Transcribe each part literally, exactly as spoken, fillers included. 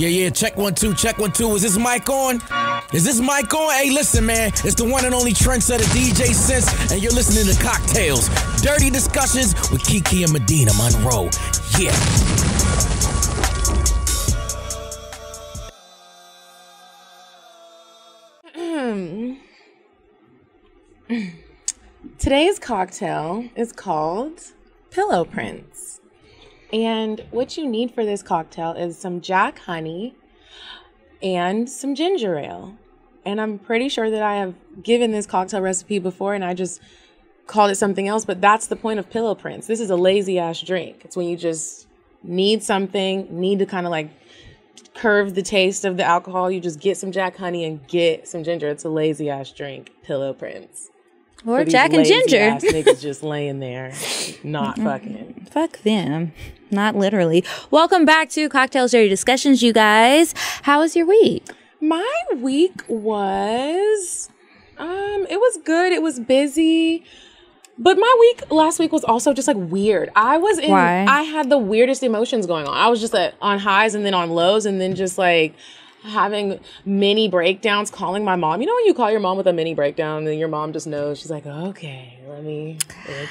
Yeah, yeah, check one, two, check one, two. Is this mic on? Is this mic on? Hey, listen, man. It's the one and only trendsetter, D J Sense, and you're listening to Cocktails, Dirty Discussions with Kiki and Medina Monroe. Yeah. Today's cocktail is called Pillow Prince. And what you need for this cocktail is some Jack Honey and some ginger ale. And I'm pretty sure that I have given this cocktail recipe before and I just called it something else, but that's the point of Pillow Prince. This is a lazy ass drink. It's when you just need something, need to kind of like curve the taste of the alcohol. You just get some Jack Honey and get some ginger. It's a lazy ass drink, Pillow Prince. Or Jack and Ginger. Ass niggas just laying there, not fucking. Fuck them. Not literally. Welcome back to Cocktails Dirty Discussions, you guys. How was your week? My week was, um, it was good. It was busy. But my week last week was also just like weird. I was in, Why? I had the weirdest emotions going on. I was just like on highs and then on lows and then just like having mini breakdowns, calling my mom. You know when you call your mom with a mini breakdown and your mom just knows? She's like, okay, let me,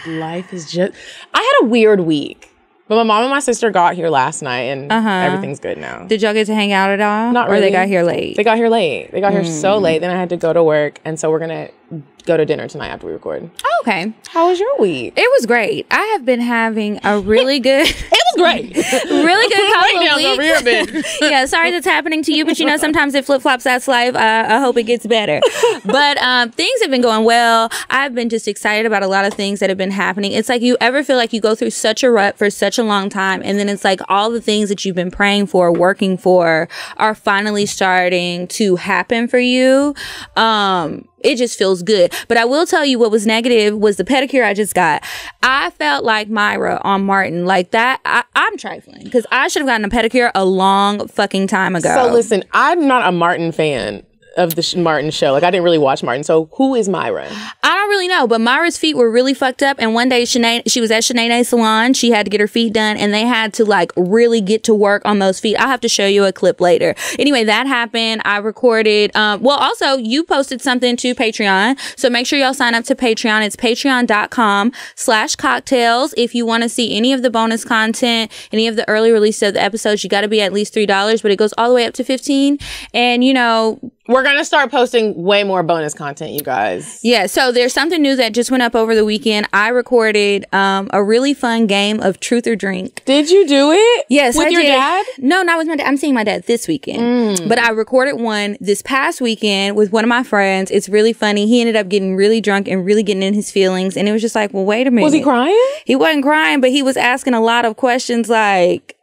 life is just... I had a weird week. But my mom and my sister got here last night and uh-huh. everything's good now. Did y'all get to hang out at all? Not really. Or they got here late? They got here late. They got mm. here so late. Then I had to go to work. And so we're going to go to dinner tonight after we record. Oh, okay. How was your week? It was great. I have been having a really good... it was great. really good couple of weeks. Yeah, sorry that's happening to you, but you know, sometimes it flip-flops. That's life. Uh, I hope it gets better. But um, things have been going well. I've been just excited about a lot of things that have been happening. It's like you ever feel like you go through such a rut for such a long time, and then it's like all the things that you've been praying for, working for, are finally starting to happen for you. Um... It just feels good. But I will tell you what was negative was the pedicure I just got. I felt like Myra on Martin. Like that, I, I'm trifling. Because I should have gotten a pedicure a long fucking time ago. So listen, I'm not a Martin fan of the sh- Martin show. Like I didn't really watch Martin. So who is Myra? I don't really know. But Myra's feet were really fucked up. And one day Shanae, she was at Shanae's salon. She had to get her feet done. And they had to like really get to work on those feet. I'll have to show you a clip later. Anyway, that happened. I recorded. Um, well, also you posted something to Patreon. So make sure y'all sign up to Patreon. It's patreon.com slash cocktails. If you want to see any of the bonus content, any of the early release of the episodes, you got to be at least three dollars. But it goes all the way up to fifteen dollars. And you know... We're going to start posting way more bonus content, you guys. Yeah, so there's something new that just went up over the weekend. I recorded um, a really fun game of Truth or Drink. Did you do it? Yes, with I your did. dad? No, not with my dad. I'm seeing my dad this weekend. Mm. But I recorded one this past weekend with one of my friends. It's really funny. He ended up getting really drunk and really getting in his feelings. And it was just like, well, wait a minute. Was he crying? He wasn't crying, but he was asking a lot of questions like...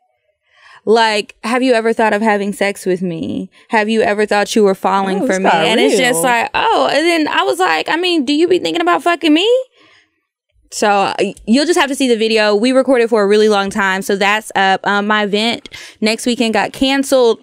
Like, have you ever thought of having sex with me? Have you ever thought you were falling oh, for me? And real. It's just like, oh, and then I was like, I mean, do you be thinking about fucking me? So uh, you'll just have to see the video. We recorded for a really long time. So that's up. Um, my event next weekend got canceled.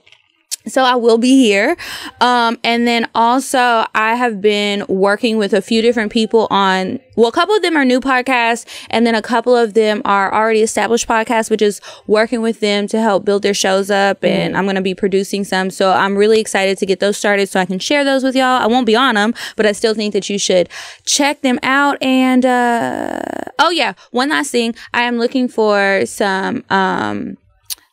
So I will be here. Um, and then also I have been working with a few different people on, well, a couple of them are new podcasts and then a couple of them are already established podcasts, which is working with them to help build their shows up. And I'm going to be producing some. So I'm really excited to get those started so I can share those with y'all. I won't be on them, but I still think that you should check them out. And, uh, oh yeah, one last thing. I am looking for some, um,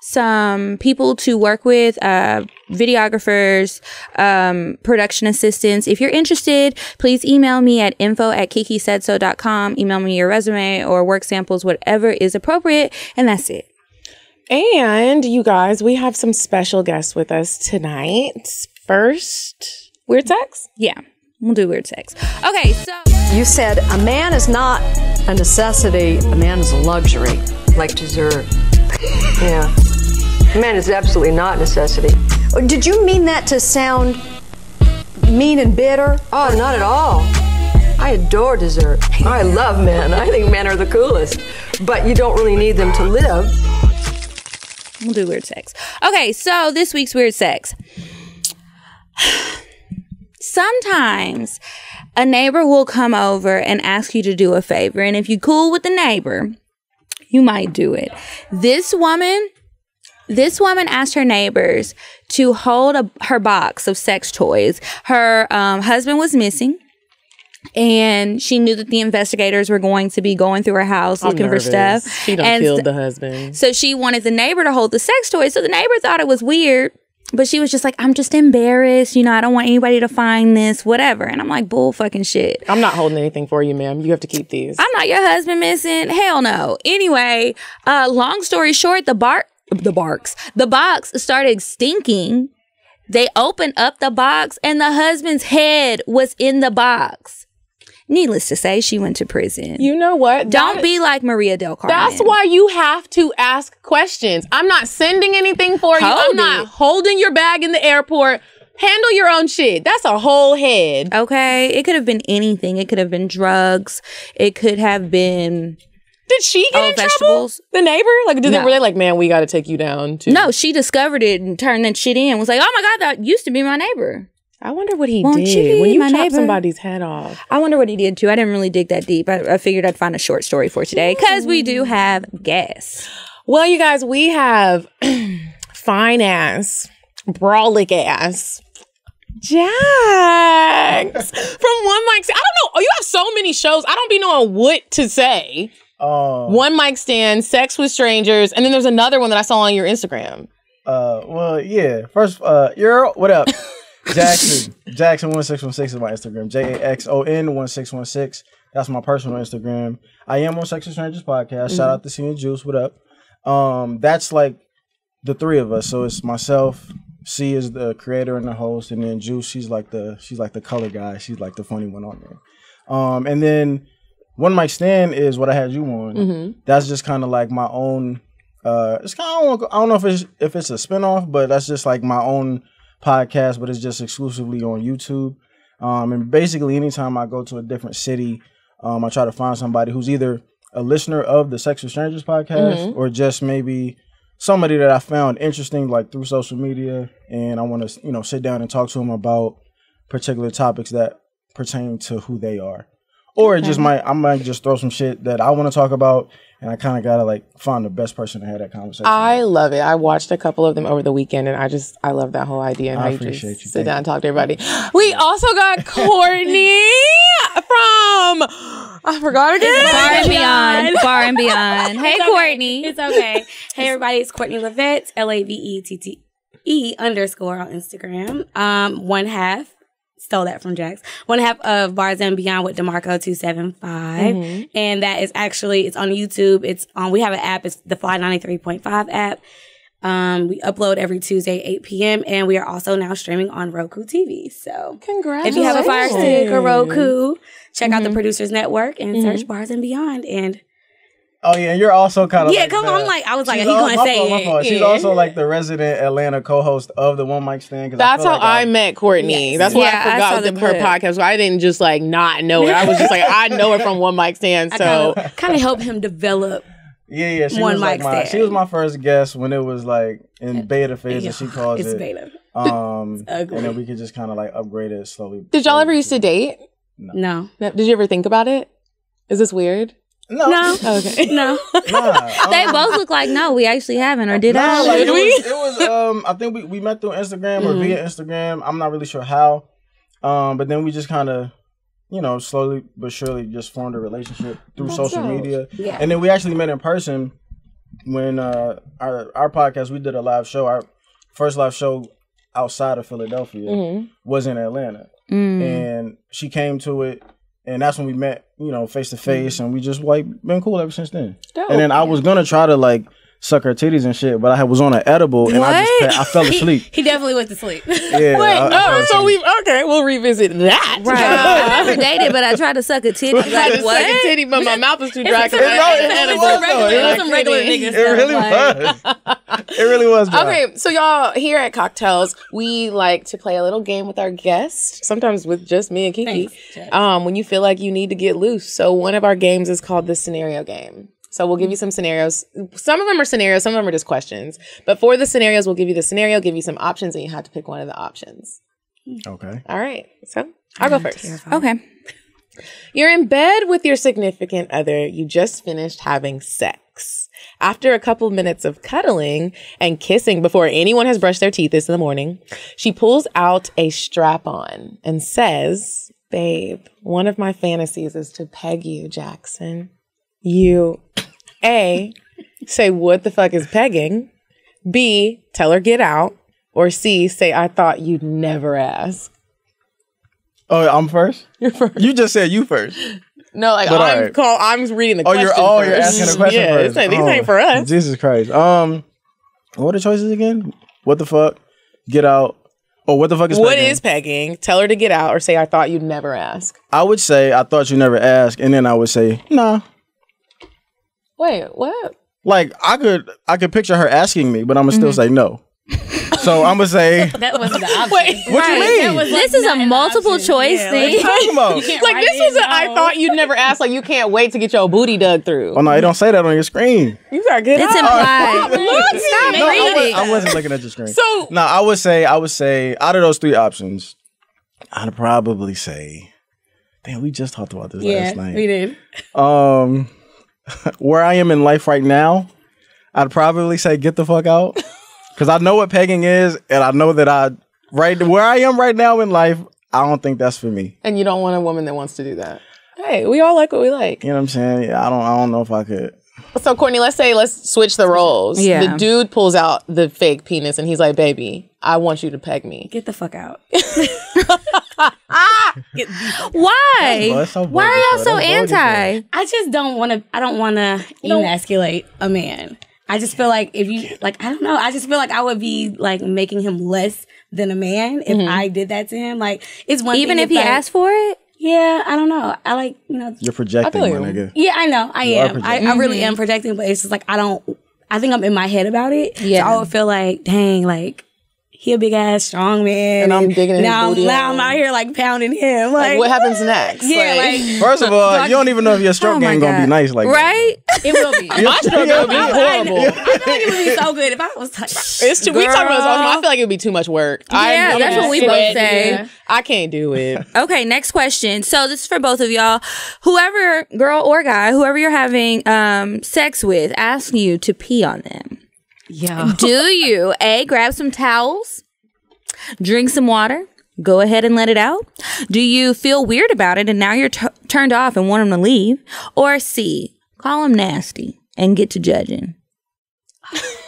some people to work with, uh, videographers, um, production assistants. If you're interested, please email me at info at kikisaidso.com. Email me your resume or work samples, whatever is appropriate. And that's it. And you guys, we have some special guests with us tonight. First, weird sex? Yeah, we'll do weird sex. Okay, so. You said a man is not a necessity. A man is a luxury, like dessert. Yeah. Man, it's absolutely not necessity. Did you mean that to sound mean and bitter? Oh, not at all. I adore dessert. I love men. I think men are the coolest. But you don't really need them to live. We'll do weird sex. Okay, so this week's weird sex. Sometimes a neighbor will come over and ask you to do a favor. And if you're cool with the neighbor, you might do it. This woman... This woman asked her neighbors to hold a, her box of sex toys. Her um, husband was missing, and she knew that the investigators were going to be going through her house I'm looking nervous. for stuff. She done and killed the husband. So she wanted the neighbor to hold the sex toys. So the neighbor thought it was weird, but she was just like, I'm just embarrassed. You know, I don't want anybody to find this, whatever. And I'm like, bull fucking shit. I'm not holding anything for you, ma'am. You have to keep these. I'm not your husband missing. Hell no. Anyway, uh, long story short, the bar, the barks, the box started stinking. They opened up the box and the husband's head was in the box. Needless to say, she went to prison. You know what? Don't that, be like Maria del Carmen. That's why you have to ask questions. I'm not sending anything for Hold you. I'm it. not holding your bag in the airport. Handle your own shit. That's a whole head. Okay. It could have been anything. It could have been drugs. It could have been... Did she get oh, in vegetables? trouble? The neighbor? Like, did no. they were they like, man, we got to take you down? Too? No, she discovered it and turned that shit in. Was like, oh my God, that used to be my neighbor. I wonder what he Won't did you when you chop neighbor? somebody's head off. I wonder what he did, too. I didn't really dig that deep. I, I figured I'd find a short story for today because we do have guests. Well, you guys, we have fine ass, brolic ass, Jax from One Mic Stand. I don't know. You have so many shows. I don't be knowing what to say. Uh, One Mic Stand, Sex with Strangers, and then there's another one that I saw on your Instagram. Uh, well, yeah. First, uh, you're what up? Jackson, Jackson one six one six is my Instagram. J A X O N one six one six. That's my personal Instagram. I am on Sex and Strangers podcast. Mm-hmm. Shout out to Senior Juice. What up? Um, that's like the three of us. So it's myself. C is the creator and the host, and then Juice. She's like the she's like the color guy. She's like the funny one on there. Um, and then One Mic Stand is what I had you on. Mm-hmm. That's just kind of like my own. Uh, it's kind of I don't know if it's if it's a spinoff, but that's just like my own podcast, but it's just exclusively on YouTube. Um, and basically anytime I go to a different city, um, I try to find somebody who's either a listener of the Sex with Strangers podcast mm-hmm. or just maybe somebody that I found interesting like through social media, and I want to, you know, sit down and talk to them about particular topics that pertain to who they are. Or it just might, I might just throw some shit that I want to talk about, and I kind of got to like find the best person to have that conversation. I with. love it. I watched a couple of them over the weekend, and I just, I love that whole idea. And I appreciate just you. Sit down and talk to everybody. We also got Courtney from, I forgot again. Bar and Beyond. Bar and Beyond. Hey, it's Courtney. Okay. It's okay. Hey, everybody. It's Courtney LeVette, L A V E T T E underscore on Instagram. Um, One half. Stole that from Jax. One half of Bars and Beyond with Demarco two seventy-five. Mm-hmm. And that is actually, it's on YouTube. It's on, we have an app. It's the Fly ninety three point five app. Um, we upload every Tuesday, eight p m. And we are also now streaming on Roku T V. So congratulations. If you have a Fire Stick or Roku, check mm-hmm. out the Producers Network and mm-hmm. search Bars and Beyond. And oh, yeah, you're also kind of yeah, like... Yeah, because I'm like, I was like, he's going to say fault, it. Yeah. She's also like the resident Atlanta co-host of the One Mic Stand. That's I how like I, I met Courtney. Yes. That's why yeah, I forgot I the, her podcast. So I didn't just like not know it. I was just like, I know it from One Mic Stand. So kind of helped him develop yeah, yeah, she One was Mic like Stand. My, she was my first guest when it was like in beta phase, yeah, as she calls it's it. It's beta. Um, it's ugly. And then we could just kind of like upgrade it slowly. Did y'all ever used to date? No. no. no. Did you ever think about it? Is this weird? No. No. Okay. No. Nah, um, they both look like, no, we actually haven't, or did nah, I? Like, it, was, it was, um, I think we, we met through Instagram or mm. via Instagram. I'm not really sure how. Um, but then we just kind of, you know, slowly but surely just formed a relationship through That's social so. media. Yeah. And then we actually met in person when uh, our, our podcast, we did a live show. Our first live show outside of Philadelphia mm-hmm. was in Atlanta. Mm. And she came to it. And that's when we met, you know, face to face, and we just like been cool ever since then. Dope. And then I was gonna try to like suck her titties and shit, but I was on an edible and what? I just I fell asleep. He, he definitely went to sleep. Yeah. Wait, I, I oh, so we okay, we'll revisit that. Right. I never dated, but I tried to suck a titty. Like, I tried to what? suck a titty, but my mouth was too dry. It really was. It really was. Okay, so y'all here at Cocktails, we like to play a little game with our guests. Sometimes with just me and Kiki. Thanks, um, when you feel like you need to get loose. So one of our games is called the scenario game. So we'll give you some scenarios. Some of them are scenarios. Some of them are just questions. But for the scenarios, we'll give you the scenario, give you some options, and you have to pick one of the options. Okay. All right. So I'll go first. Terrified. Okay. You're in bed with your significant other. You just finished having sex. sex. After a couple minutes of cuddling and kissing before anyone has brushed their teeth this in the morning, she pulls out a strap-on and says, "Babe, one of my fantasies is to peg you, Jackson." You, A, say, "What the fuck is pegging?" B, tell her get out. Or C, say, "I thought you'd never ask." Oh, I'm first? You're first. You just said you first. No, like but I'm right. call, I'm reading the oh, question. You're, oh, first. You're asking the question yeah, first. Yeah, like, these oh, ain't for us. Jesus Christ. Um, what are the choices again? What the fuck? Get out. Oh, what the fuck is what pegging? What is pegging? Tell her to get out or say, "I thought you'd never ask." I would say, "I thought you never asked," and then I would say, "Nah." Wait, what? Like I could I could picture her asking me, but I'm gonna mm-hmm. still say no. So I'm gonna say that wasn't the option. Wait, what right. you mean? Was, like, this is a multiple choice yeah, thing. Like, about? Like this was. A, no. I thought you'd never ask. Like you can't wait to get your booty dug through. Oh no, it don't say that on your screen. You gotta get it's out. Implied. Look, stop no, reading. I, was, I wasn't looking at your screen. So no, I would say I would say out of those three options, I'd probably say, damn, we just talked about this yeah, last night. We did. Um, where I am in life right now, I'd probably say get the fuck out. Because I know what pegging is, and I know that I, right where I am right now in life, I don't think that's for me. And you don't want a woman that wants to do that. Hey, we all like what we like. You know what I'm saying? Yeah, I don't, I don't know if I could. So, Courtney, let's say, let's switch the roles. Yeah. The dude pulls out the fake penis, and he's like, "Baby, I want you to peg me. Get the fuck out." Get Why? So Why are y'all so anti? I just don't want to, I don't want to emasculate a man. I just feel like if you, like, I don't know. I just feel like I would be, like, making him less than a man if mm-hmm. I did that to him. Like, it's one Even thing if he like, asked for it? Yeah, I don't know. I, like, you know. You're projecting, my nigga. Yeah, I know. I you am. I, I really am projecting, but it's just, like, I don't, I think I'm in my head about it. Yeah. So I would feel like, dang, like, he a big-ass strong man. And I'm and digging in his booty. Now I'm out here, like, pounding him. Like, like what happens next? Yeah, like, like first of all, you don't even know if your stroke oh game going to be nice like right? that. Right? It will be. My stroke game will be horrible. I, I feel like it would be so good if I was like, it's too, we talking about this all the time. I feel like it would be too much work. Yeah, I, that's what we both say. Yeah. I can't do it. Okay, next question. So this is for both of y'all. Whoever, girl or guy, whoever you're having um, sex with, asks you to pee on them. Yeah. Do you, A, grab some towels, drink some water, go ahead and let it out? Do you feel weird about it and now you're t turned off and want them to leave? Or C, call them nasty and get to judging?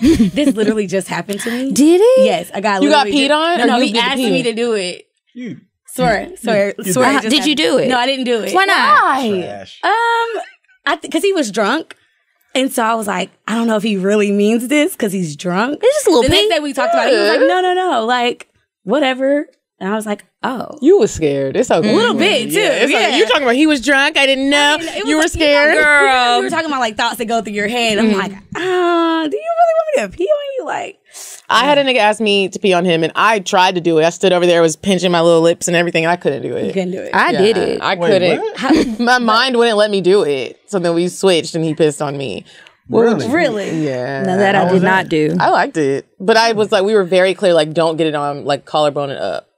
This literally just happened to me. Did it? Yes. I got You got peed on? No, no he asked me to do it. You. Swear. Swear. You, you, swear. Uh, did happened. You do it? No, I didn't do it. Why not? Trash. Um, Because he was drunk. And so I was like, I don't know if he really means this because he's drunk. It's just a little bit. The next day we talked about it. He was like, no, no, no. Like, whatever. And I was like, oh. You were scared. It's okay. A little bit, too. Yeah, yeah. Like, you're talking about he was drunk. I didn't know. I mean, you were like, scared. You know, girl. We were talking about, like, thoughts that go through your head. I'm mm. like, ah, uh, do you really want me to pee on you? Like, I had a nigga ask me to pee on him, and I tried to do it. I stood over there, was pinching my little lips and everything, and I couldn't do it. You couldn't do it. I yeah, did it. I Wait, couldn't. How, my mind wouldn't let me do it. So then we switched, and he pissed on me. Really? Really? Yeah. No, that I, I did not do. I liked it. But I was like, we were very clear, like, don't get it on, like, collarbone it up.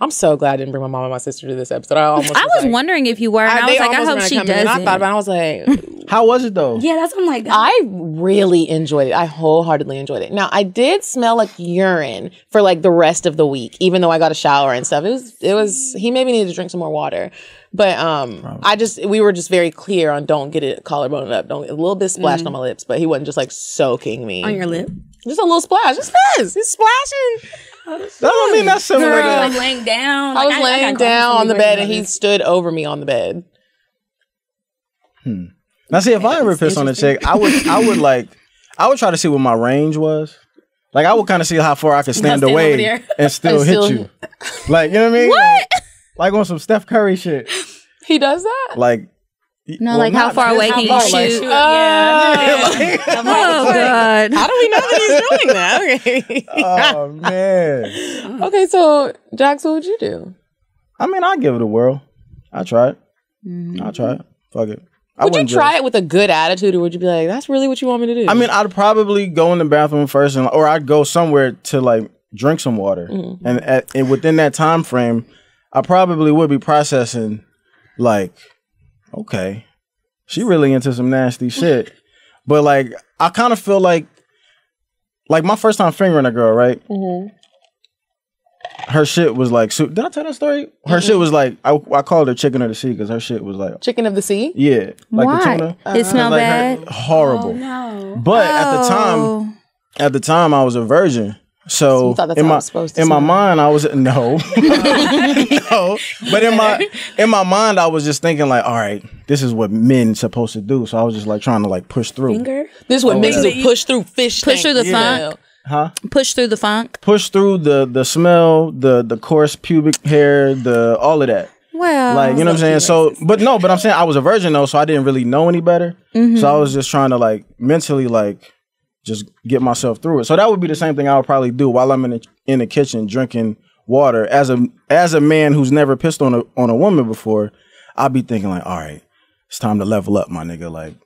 I'm so glad I didn't bring my mom and my sister to this episode. I, almost I was, was like, wondering if you were, and I, I was like, I hope she doesn't. And I thought about it, I was like... How was it, though? Yeah, that's what I'm like... That's I really enjoyed it. I wholeheartedly enjoyed it. Now, I did smell like urine for like the rest of the week, even though I got a shower and stuff. It was... It was he maybe needed to drink some more water. But um, Probably. I just... We were just very clear on don't get it collarbone up. Don't, a little bit splashed mm. on my lips, but he wasn't just like soaking me. On your lip? Just a little splash. Just this. He's splashing. I that don't mean that's similar. Girl, to like laying down. Like, I was I, laying I down on the bed, and he stood over me on the bed. Hmm. Now, see, if yeah, I ever pissed on a chick, I would, I would like, I would try to see what my range was. Like, I would kind of see how far I could stand away and still hit still... you. Like, you know what I mean? What? Like, like on some Steph Curry shit. He does that. Like. No, well, like how far away can you shoot? Oh, yeah. Yeah. Oh, God. How do we know that he's doing that? Okay. Oh, man. Okay, so, Jax, what would you do? I mean, I'd give it a whirl. I'd try it. Mm-hmm. I'd try it. Fuck it. I would you try judge. It with a good attitude, or would you be like, that's really what you want me to do? I mean, I'd probably go in the bathroom first, and, or I'd go somewhere to, like, drink some water. Mm-hmm. And, at, and within that time frame, I probably would be processing, like... Okay, she really into some nasty shit. But like, I kind of feel like, like my first time fingering a girl, right? Mm-hmm. Her shit was like, so, did I tell that story? Her mm-hmm. shit was like, I, I called her Chicken of the Sea because her shit was like Chicken of the Sea. Yeah, like Why? the tuna. Uh, it smelled like bad. Horrible. Oh, no. But oh. at the time, at the time I was a virgin, so, so in my to in my mind I was no, no. But in my in my mind I was just thinking like, all right, this is what men supposed to do. So I was just like trying to like push through. Finger? This is what oh, men do. Push through fish. Push through the yeah. funk. Huh? Push through the funk. Push through the the smell, the the coarse pubic hair, the all of that. Well, like, you know what I'm saying? So, but no, but I'm saying I was a virgin though, so I didn't really know any better. Mm-hmm. So I was just trying to like mentally like just get myself through it. So that would be the same thing I would probably do while I'm in the in the kitchen drinking water. As a as a man who's never pissed on a on a woman before, I'd be thinking like, all right, it's time to level up, my nigga. Like.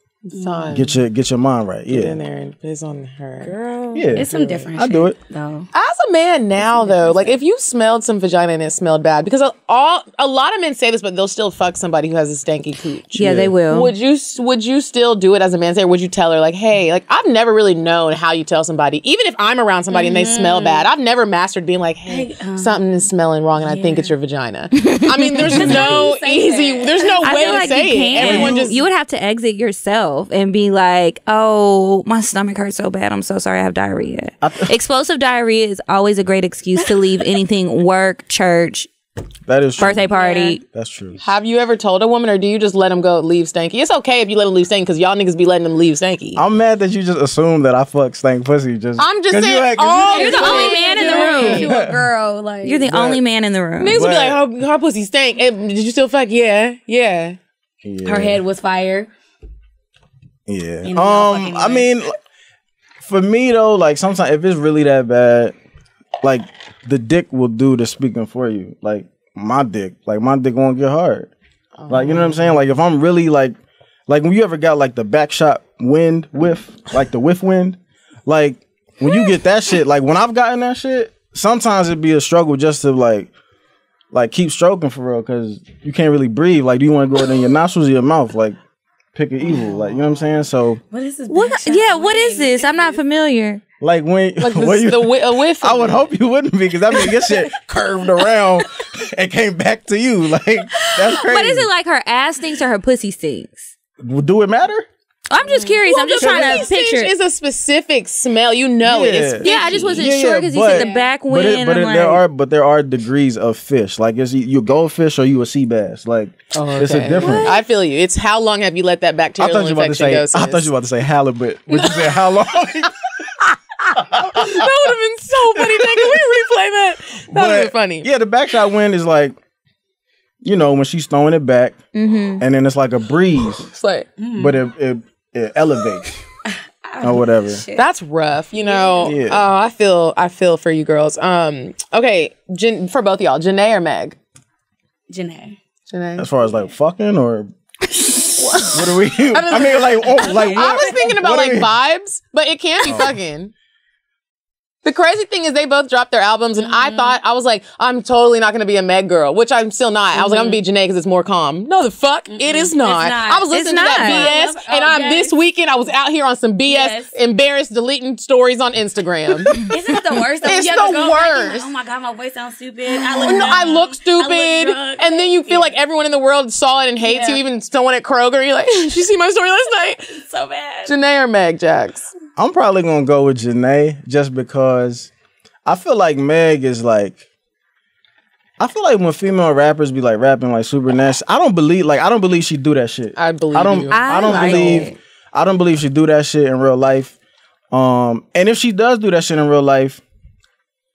Son. Get your get your mind right. Yeah. Get in there and piss on her. Girl. Yeah. It's some different shit. I do it. Though. As a man now though, like if you smelled some vagina and it smelled bad, because all a lot of men say this, but they'll still fuck somebody who has a stanky cooch. Yeah, yeah, they will. Would you would you still do it as a man say, or would you tell her like, hey, like I've never really known how you tell somebody, even if I'm around somebody mm-hmm. and they smell bad, I've never mastered being like, hey, like, um, something is smelling wrong and yeah. I think it's your vagina. I mean, there's no easy that? there's no I way to like say it. Everyone just you would have to exit yourself. And be like, oh, my stomach hurts so bad. I'm so sorry. I have diarrhea. Explosive diarrhea is always a great excuse to leave anything, work, church, that is birthday true. party. Yeah. That's true. Have you ever told a woman, or do you just let them go leave stanky? It's okay if you let them leave stanky because y'all niggas be letting them leave stanky. I'm mad that you just assume that I fuck stank pussy. Just I'm just saying, you like, oh, you're the only man in the room. You a girl, like you're the but, only man in the room. Niggas but, would be like, her pussy stank. Hey, did you still fuck? Yeah, yeah. yeah. Her head was fire. Yeah. Um, I mean, for me though, like sometimes if it's really that bad, like the dick will do the speaking for you. Like my dick, like my dick won't get hard. Oh. Like, you know what I'm saying? Like if I'm really like, like when you ever got like the back shot wind whiff, like the whiff wind, like when you get that shit, like when I've gotten that shit, sometimes it'd be a struggle just to like, like keep stroking for real. Cause you can't really breathe. Like, do you want to go in your nostrils or your mouth? Like, pick an evil, like, you know what I'm saying? So what is this? What, yeah, what is this? I'm not familiar. Like when, like the, when you, the wh a whiff. I would hope you wouldn't be, because I mean, this shit curved around and came back to you. Like that's crazy. But is it like her ass stinks or her pussy stinks? Do it matter? I'm just curious. Well, I'm just trying to picture. It's a specific smell, you know yeah. it. It's yeah, I just wasn't yeah, sure because yeah, you said the back wind. But, it, but it, like, there are but there are degrees of fish. Like is you a goldfish or you a sea bass? Like oh, okay. it's a difference. What? I feel you. It's how long have you let that bacterial I thought you were infection about to say, go? I thought you were about to say halibut. Would you say how long? That would have been so funny. Can we replay that? That would have been funny. Yeah, the backshot wind is like, you know, when she's throwing it back, mm-hmm. and then it's like a breeze. It's like, mm. but it, it it elevates or whatever. Shit. That's rough, you know. Yeah. Uh, I feel I feel for you girls. Um, okay, Jan for both y'all, Janae or Meg? Janae. Janae. As far as like fucking or. What are we? I mean, like, oh, like. I was thinking about like vibes, but it can be oh. fucking. The crazy thing is they both dropped their albums, and mm-hmm. I thought, I was like, I'm totally not going to be a Meg girl, which I'm still not. Mm-hmm. I was like, I'm going to be Janae because it's more calm. No, the fuck, mm-hmm. it is not. It's not. I was listening it's to not. that B S, love, oh, and I'm yes. this weekend, I was out here on some B S, yes. embarrassed, deleting stories on Instagram. Isn't it the worst? It's you the go worst. Like, oh my God, my voice sounds stupid. I look, no, I look stupid. I look and then you feel yeah. like everyone in the world saw it and hates yeah. you, even someone at Kroger. You're like, did you see my story last night? It's so bad. Janae or Meg Jax? I'm probably going to go with Janae just because I feel like Meg is like, I feel like when female rappers be like rapping like super nasty, I don't believe, like, I don't believe she do that shit. I believe I don't, you. I, I don't like believe, it. I don't believe she do that shit in real life. Um, and if she does do that shit in real life,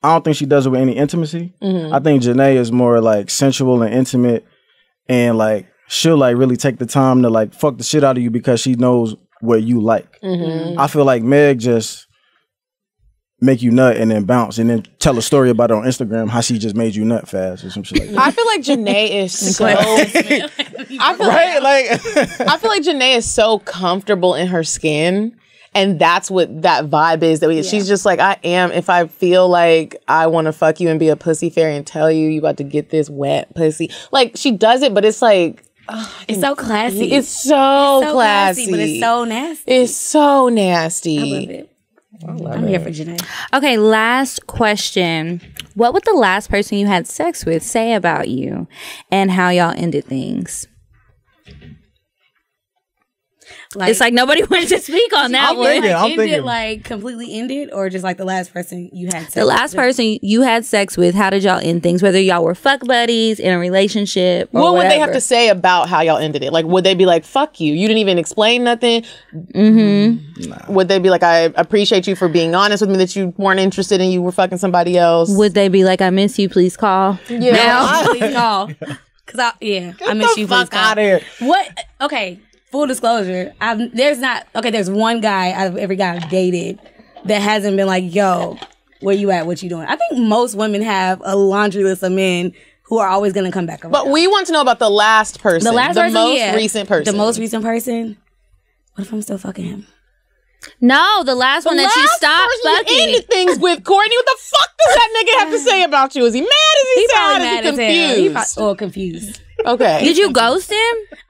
I don't think she does it with any intimacy. Mm-hmm. I think Janae is more like sensual and intimate, and like, she'll like really take the time to like fuck the shit out of you because she knows what you like. Mm-hmm. I feel like Meg just make you nut and then bounce and then tell a story about it on Instagram how she just made you nut fast or some shit like that. I feel like Janae is so I feel right? like, like I feel like Janae is so comfortable in her skin, and that's what that vibe is that we yeah. she's just like, I am, if I feel like I want to fuck you and be a pussy fairy and tell you you about to get this wet pussy. Like she does it, but it's like It's so classy. It's so, it's so classy. classy, but it's so nasty. It's so nasty. I love it. I love I'm it. here for Janae. Okay, last question. What would the last person you had sex with say about you and how y'all ended things? Like, it's like nobody wanted to speak on that I'm one. Thinking, I'm ended thinking. Like completely ended, or just like the last person you had sex with? The last with? person you had sex with, how did y'all end things? Whether y'all were fuck buddies, in a relationship, or What whatever. would they have to say about how y'all ended it? Like, would they be like, fuck you, you didn't even explain nothing? Mm-hmm. Nah. Would they be like, I appreciate you for being honest with me that you weren't interested and you were fucking somebody else? Would they be like, I miss you, please call? Yeah. Now, please call. Cause I, yeah, Get I miss the you, fuck please call. Out of here. What? Okay. Full disclosure, I've, there's not, okay, there's one guy out of every guy I've dated that hasn't been like, yo, where you at? What you doing? I think most women have a laundry list of men who are always going to come back around. But we want to know about the last person. The last the person, most yeah. recent person. The most recent person. What if I'm still fucking him? No, the last the one last that you stopped fucking. You ended things with, Courtney, what the fuck does that nigga have to say about you? Is he mad? Is he, he sad? Mad is he confused? He probably, or confused. Okay. Did you ghost him?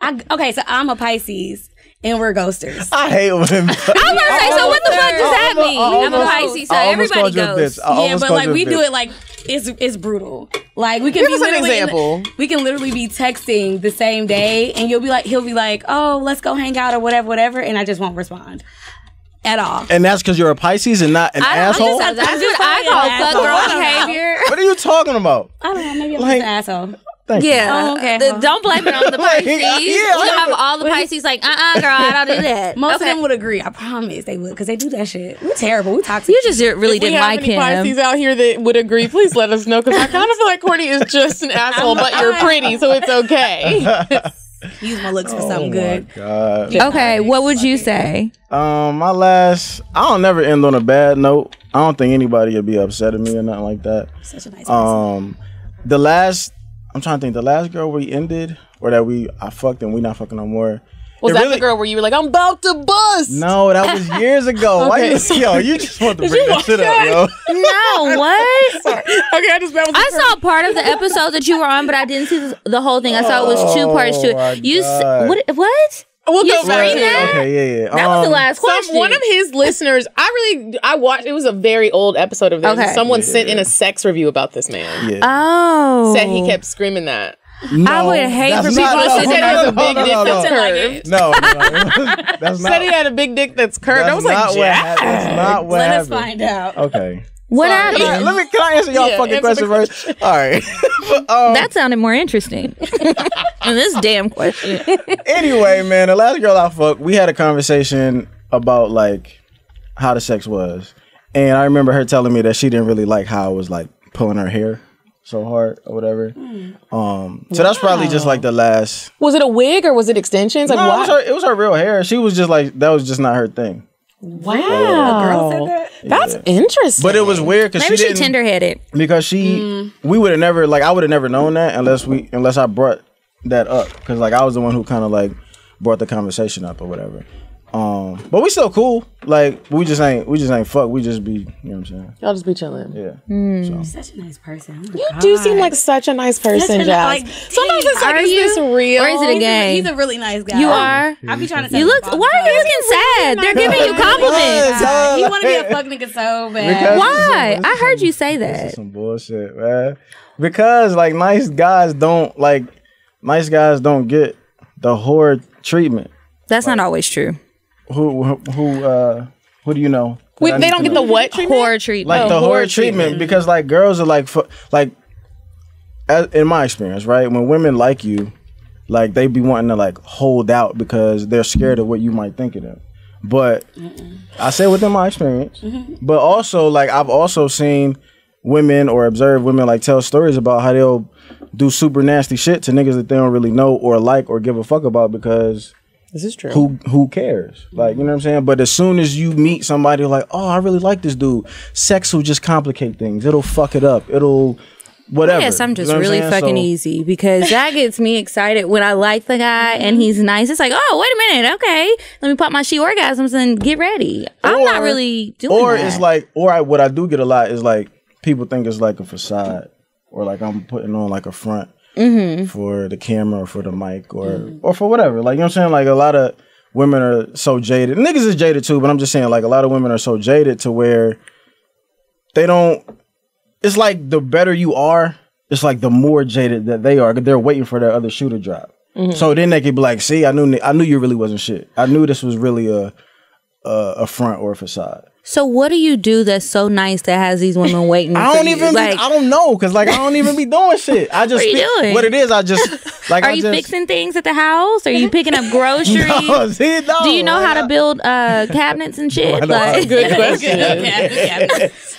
I, okay, so I'm a Pisces and we're ghosters. I hate women. I was gonna say, so what the fuck does that mean? I'm a Pisces, so everybody ghosts. Yeah, but like we do it like it's it's brutal. Like we can give us an example. We can literally be texting the same day, and you'll be like, he'll be like, oh, let's go hang out or whatever, whatever, and I just won't respond. At all. And that's because you're a Pisces and not an I asshole? That's what I call fuck girl behavior. What are you talking about? I don't know. Maybe I'm like, an asshole. Thank yeah. You. Oh, okay. The, don't blame it on the Pisces. yeah, you have all the Pisces like, uh-uh, girl, I don't do that. Most okay. of them would agree. I promise they would, because they do that shit. We're terrible. We're toxic. You just really didn't like him. If we have any Pisces out here that would agree, please let us know, because I kind of feel like Courtney is just an asshole, but you're pretty, so it's okay. Use my looks for oh something good. God. Okay, what would you say? Um, my last, I don't never end on a bad note. I don't think anybody would be upset at me or nothing like that. Such a nice person. Um, the last, I'm trying to think, the last girl we ended, or that we, I fucked and we not fucking no more. Was it that really, the girl where you were like, I'm about to bust? No, that was years ago. Okay. Why you, yo, you just want to bring that shit up, yo. No, what? Sorry. Okay, I just. That was I saw part. part of the episode that you were on, but I didn't see the whole thing. I saw it was two parts to it. You God. what? What? We'll you right that? Okay, yeah, yeah. That um, was the last question. Some, one of his listeners, I really, I watched, it was a very old episode of this. Okay. Someone yeah. sent in a sex review about this man. Yeah. Oh. Said he kept screaming that. No, I would hate for people to say that a big dick that's curved. No, that's not. Said he had a big dick that's curved. I was like, Jack. That's not what happened. Let us find out. Okay. What happened? Can I, let me, can I answer y'all yeah, fucking question first? All right. But, um, that sounded more interesting than this damn question. Anyway, man, the last girl I fucked, we had a conversation about like how the sex was. And I remember her telling me that she didn't really like how I was like pulling her hair so hard or whatever. Mm. Um, so wow. that's probably just like the last. Was it a wig or was it extensions? Like no, what? It was, her, it was her real hair. She was just like, that was just not her thing. Wow. Yeah. Girl said that? That's yeah. interesting. But it was weird because she, she didn't. Maybe she tender-headed. Because she, mm. we would have never, like I would have never known that unless we, unless I brought that up. Because like I was the one who kind of like brought the conversation up or whatever. Um, but we still cool. Like we just ain't, we just ain't fuck. We just be, you know what I'm saying? Y'all just be chilling. Yeah. Mm. So. You're such a nice person. Oh you God. do seem like such a nice person, Jazz. Like, sometimes it's like, is you? this real? Or is it a game? He's a really nice guy. You are. I be trying to say. You look. Why are you looking sad? Really They're nice giving you compliments. He want to be a fuck nigga so bad. Because why? Some, I heard some, you say that. This is some bullshit, man. Because like nice guys don't like, nice guys don't get the whore treatment. That's like, not always true. Who who uh who do you know? Wait, they don't get know? the what treatment? Horror treatment, like the oh, horror, horror treatment, treatment, because like girls are like f like, as, in my experience, right? When women like you, like they be wanting to like hold out because they're scared of what you might think of them. But Mm-mm. I say within my experience, mm-hmm. but also like I've also seen women or observed women like tell stories about how they'll do super nasty shit to niggas that they don't really know or like or give a fuck about because. This is true. Who who cares? Like, you know what I'm saying? But as soon as you meet somebody like, oh, I really like this dude. Sex will just complicate things. It'll fuck it up. It'll whatever. Yes, I'm just you know really I'm fucking so, easy because that gets me excited when I like the guy and he's nice. It's like, oh, wait a minute. Okay. Let me pop my she orgasms and get ready. I'm or, not really doing or that. Or it's like, or I, what I do get a lot is like people think it's like a facade or like I'm putting on like a front. mm-hmm. for the camera or for the mic or mm-hmm. or for whatever. Like, you know what I'm saying? Like, a lot of women are so jaded. Niggas is jaded too, but I'm just saying, like, a lot of women are so jaded to where they don't. It's like the better you are, it's like the more jaded that they are. They're waiting for their other shoe to drop. Mm-hmm. So then they could be like, see, I knew I knew you really wasn't shit. I knew this was really a a, a front or a facade. So what do you do that's so nice that has these women waiting? I don't for even you? Be, like, I don't know, because like I don't even be doing shit. I just what, you doing? What it is, I just like. Are I you just, fixing things at the house? Are you picking up groceries? No, see, no, do you know how not? To build uh, cabinets and shit? Like, that's a good question.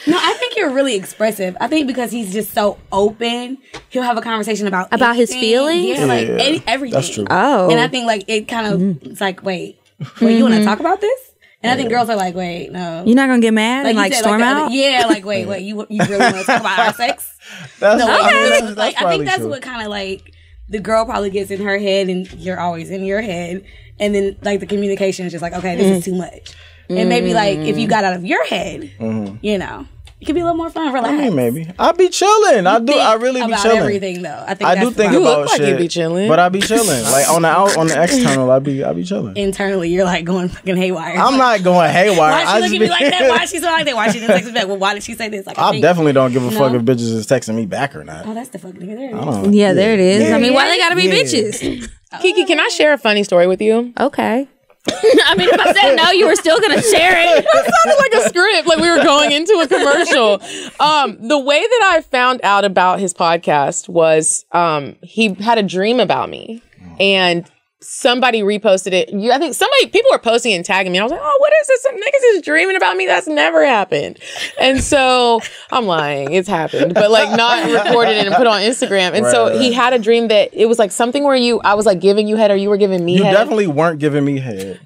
No, I think you're really expressive. I think because he's just so open, he'll have a conversation about about anything. His feelings, yeah, like yeah, any, everything. That's true. Oh, and I think like it kind of mm. it's like wait, wait, mm-hmm. you want to talk about this? And I think girls are like, wait, no. You're not going to get mad like and like said, storm like, out? Yeah, like, wait, wait, you you really want to talk about our sex? That's no, okay. Really, that's like, I think that's true. What kind of like the girl probably gets in her head and you're always in your head. And then like the communication is just like, okay, this mm. is too much. Mm. And maybe like if you got out of your head, mm. you know, it could be a little more fun. Relax. I mean, maybe. I be chilling. I do. I really be chilling. Everything though. I think I do think about you look like shit, you be chilling, but I be chilling. Like on the out, on the external, I be I be chilling. Internally, you're like going fucking haywire. I'm like, not going haywire. Why she looking at me like that? Why she so like that? Why she didn't text me back? Well, why did she say this? Like, I, I definitely don't give a no? fuck if bitches is texting me back or not. Oh, that's the fuck nigga. There it is. I don't, yeah, yeah, there it is. Yeah, I mean, yeah, why they gotta be yeah. bitches? Kiki, can I share a funny story with you? Okay. I mean, if I said no, you were still going to share it. That sounded like a script, like we were going into a commercial. Um, the way that I found out about his podcast was um, he had a dream about me. And somebody reposted it. You, I think somebody, people were posting and tagging me. I was like, oh, what is this? Some niggas is dreaming about me. That's never happened. And so I'm lying. It's happened, but like not recorded and put on Instagram. And right, so right. he had a dream that it was like something where you, I was like giving you head or you were giving me you head. You definitely weren't giving me head.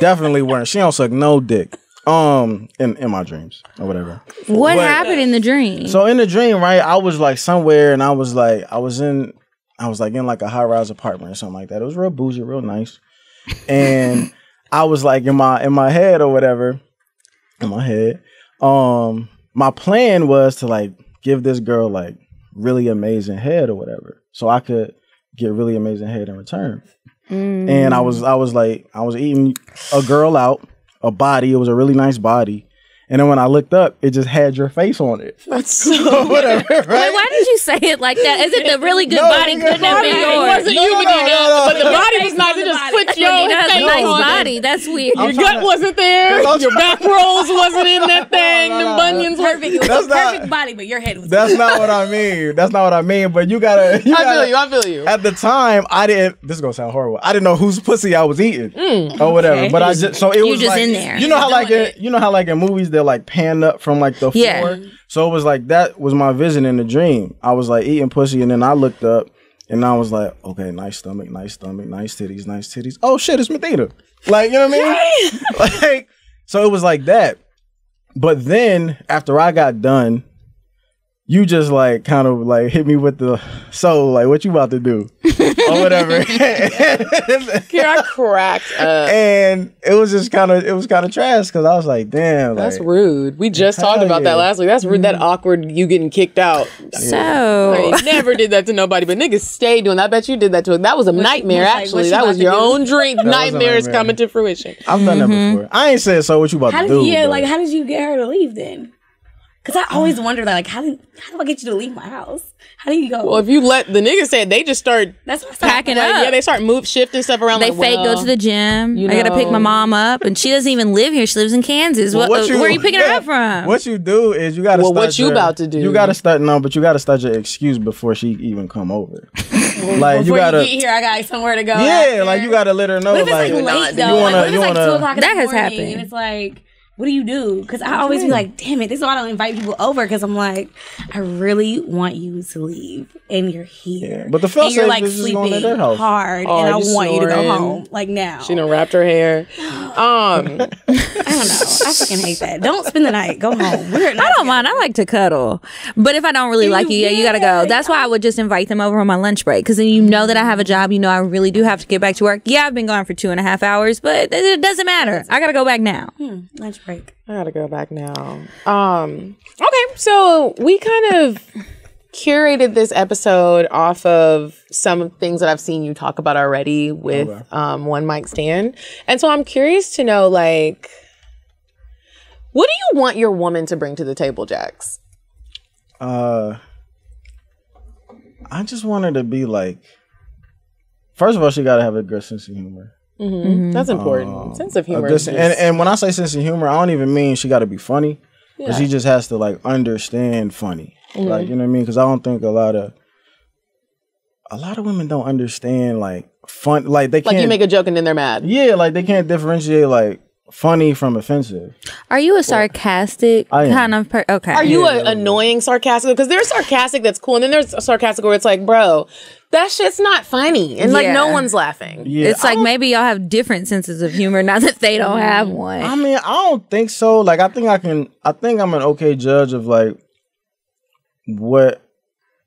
Definitely weren't. She don't suck no dick. Um, in, in my dreams or whatever. What but, happened in the dream? So in the dream, right, I was like somewhere and I was like, I was in, I was like in like a high rise apartment or something like that. It was real bougie, real nice. And I was like in my in my head or whatever, in my head. Um, my plan was to like give this girl like really amazing head or whatever, so I could get really amazing head in return. Mm. And I was I was like I was eating a girl out, a body. It was a really nice body. And then when I looked up, it just had your face on it. That's so whatever, right? Wait, why did you say it like that? Is it the really good no, body couldn't have been yours? It wasn't no, you, Medina, no, no, no, but the body was nice. It just put your Medina face a nice on body. It. That's weird. I'm your gut to, wasn't there. Your back rolls wasn't in that thing. No, no, the bunions were perfect. It was that's a perfect not, body, but your head was That's not what I mean. That's not what I mean, but you gotta... You I gotta, feel you. I feel you. At the time, I didn't... This is gonna sound horrible. I didn't know whose pussy I was eating mm, or whatever, okay. but I just... So it was just in there. You know how like in movies... They're like pan up from like the yeah. floor. So it was like that was my vision in the dream. I was like eating pussy and then I looked up and I was like, okay, nice stomach, nice stomach, nice titties, nice titties. Oh shit, it's Medina. Like, you know what I mean? Like, so it was like that. But then after I got done, you just like kind of like hit me with the so like what you about to do or whatever. Here I cracked up, and it was just kind of it was kind of trash because I was like, damn, that's like, rude. We just talked about yeah. that last week. That's rude. Mm-hmm. That awkward you getting kicked out. So I never did that to nobody, but niggas stay doing. I bet you did that to. That was a what nightmare. You, actually, like, that was your own drink. Nightmares nightmare. Coming to fruition. I've done mm-hmm. that before. I ain't said so. What you about how to did, do? Yeah, bro. Like how did you get her to leave then? Because I always wonder, like, how do, how do I get you to leave my house? How do you go? Well, if you let the niggas say it, they just start That's what packing like, up. Yeah, they start move, shifting stuff around. They like, fake well, go to the gym. You know. I got to pick my mom up. And she doesn't even live here. She lives in Kansas. Well, what, what you, where are you picking yeah, her up from? What you do is you got to well, start what you your, about to do? You got to start, no, but you got to start your excuse before she even come over. Like, before you gotta you get here, I got somewhere to go. Yeah, like, you got to let her know. What if it's like, like late, though? You wanna, like, what if it's like wanna, two o'clock in the morning? That has happened. And it's like... What do you do? Because I always be like, damn it, this is why I don't invite people over. Because I'm like, I really want you to leave, and you're here. Yeah, but the felt and you're like sleeping hard, oh, and I want you to go home like now. She done wrapped her hair. Um, I don't know. I fucking hate that. Don't spend the night. Go home. We're not I don't mind. Go. I like to cuddle, but if I don't really you like you, yeah, you gotta go. That's why I would just invite them over on my lunch break. Because then you know that I have a job. You know I really do have to get back to work. Yeah, I've been gone for two and a half hours, but it doesn't matter. I gotta go back now. Hmm, lunch break. Break. I gotta go back now. Um, okay, so we kind of curated this episode off of some things that I've seen you talk about already with oh, wow. um, One Mic Stand. And so I'm curious to know, like, what do you want your woman to bring to the table, Jax? Uh, I just want her to be like, first of all, she got to have a good sense of humor. Mm-hmm. Mm-hmm. That's important. Um, sense of humor. Good, just, and, and when I say sense of humor, I don't even mean she got to be funny. Yeah. But she just has to, like, understand funny. Mm-hmm. Like, you know what I mean? Because I don't think a lot of, a lot of women don't understand, like, fun. Like, they can't. Like, you make a joke and then they're mad. Yeah, like, they can't differentiate, like, funny from offensive. Are you a sarcastic or, kind of person? Okay. Are you yeah, an annoying sarcastic? Because there's sarcastic that's cool, and then there's sarcastic where it's like, bro, that shit's not funny. And, yeah. like, no one's laughing. Yeah, it's I like maybe y'all have different senses of humor, not that they don't have one. I mean, I don't think so. Like, I think I can, I think I'm an okay judge of, like, what